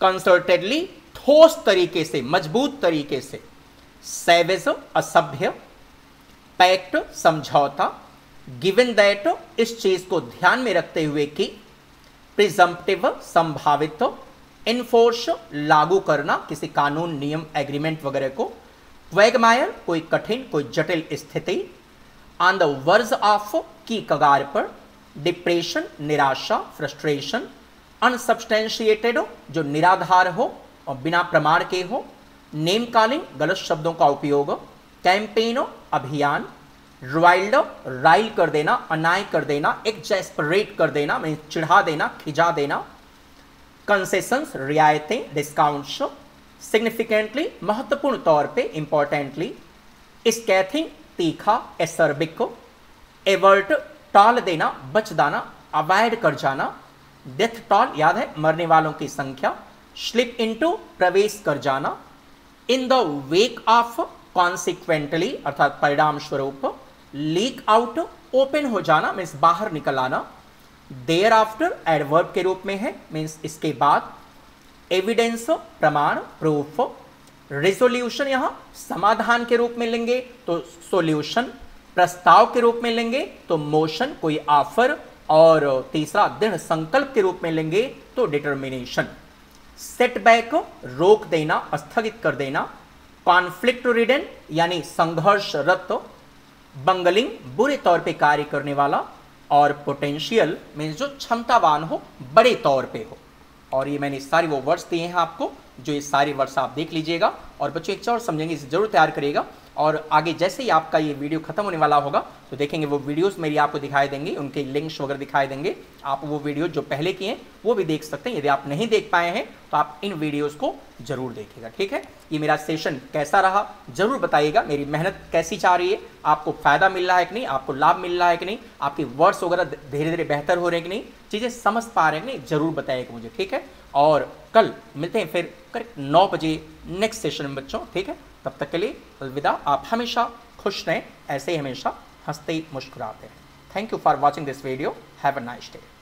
कंसर्टेडली, ठोस तरीके से, मजबूत तरीके से. सैवेज, असभ्य. पैक्ट, समझौता. गिवन दैट, इस चीज को ध्यान में रखते हुए कि. प्रिजम्पटिव, संभावित. इन्फोर्स, लागू करना, किसी कानून, नियम, एग्रीमेंट वगैरह को. क्वैगमायर, कोई कठिन, कोई जटिल स्थिति. ऑन द वर्ज ऑफ, की कगार पर. डिप्रेशन, निराशा, फ्रस्ट्रेशन. अनसब्सटेंशिएटेड, जो निराधार हो और बिना प्रमाण के हो. नेम कॉलिंग, गलत शब्दों का उपयोग. कैंपेन, अभियान. रॉयल्ड, राइल कर देना, अनाय कर देना, एग्जैस्परेट कर देना, चिढ़ा देना, खिजा देना. कंसेशंस, रियायतें, डिस्काउंट्स. सिग्निफिकेंटली, महत्वपूर्ण तौर पे, इंपॉर्टेंटली. स्कैथिंग, तीखा, एसर्बिक. एवर्ट, टाल देना, बच दाना, अवॉइड कर जाना. डेथ टॉल, याद है मरने वालों की संख्या. स्लिप इनटू, प्रवेश कर जाना. In the wake of, consequently अर्थात परिणाम स्वरूप. लीक आउट, ओपन हो जाना, मीन्स बाहर निकल आना. देयर आफ्टर, एडवर्ब के रूप में है, मीन्स इसके बाद. एविडेंस, प्रमाण, प्रूफ. रिजोल्यूशन, यहाँ समाधान के रूप में लेंगे तो सोल्यूशन, प्रस्ताव के रूप में लेंगे तो मोशन, कोई ऑफर, और तीसरा दृढ़ संकल्प के रूप में लेंगे तो डिटर्मिनेशन. सेटबैक, रोक देना, स्थगित कर देना. कॉन्फ्लिक्ट रिडन यानी संघर्षरत. बंगलिंग, बुरे तौर पे कार्य करने वाला. और पोटेंशियल मीन्स जो क्षमतावान हो, बड़े तौर पे हो. और ये मैंने सारे वो वर्ड्स दिए हैं आपको, जो ये सारे वर्ड्स आप देख लीजिएगा. और बच्चों एक और समझेंगे, इसे जरूर तैयार करिएगा. और आगे जैसे ही आपका ये वीडियो खत्म होने वाला होगा तो देखेंगे वो वीडियोस मेरी आपको दिखाई देंगी, उनके लिंक्स वगैरह दिखाई देंगे. आप वो वीडियो जो पहले किए हैं वो भी देख सकते हैं. यदि आप नहीं देख पाए हैं तो आप इन वीडियोस को जरूर देखिएगा. ठीक है, ये मेरा सेशन कैसा रहा जरूर बताइएगा. मेरी मेहनत कैसी जा रही है, आपको फ़ायदा मिल रहा है कि नहीं, आपको लाभ मिल रहा है कि नहीं, आपके वर्ड्स वगैरह धीरे धीरे बेहतर हो रहे हैं कि नहीं, चीज़ें समझ पा रहे हैं कि नहीं, जरूर बताइएगा मुझे. ठीक है, और कल मिलते हैं फिर करेक्ट नौ बजे नेक्स्ट सेशन में बच्चों. ठीक है, तब तक के लिए अलविदा. आप हमेशा खुश रहें, ऐसे ही हमेशा हंसते मुस्कुराते हैं. Thank you for watching this video. Have a nice day.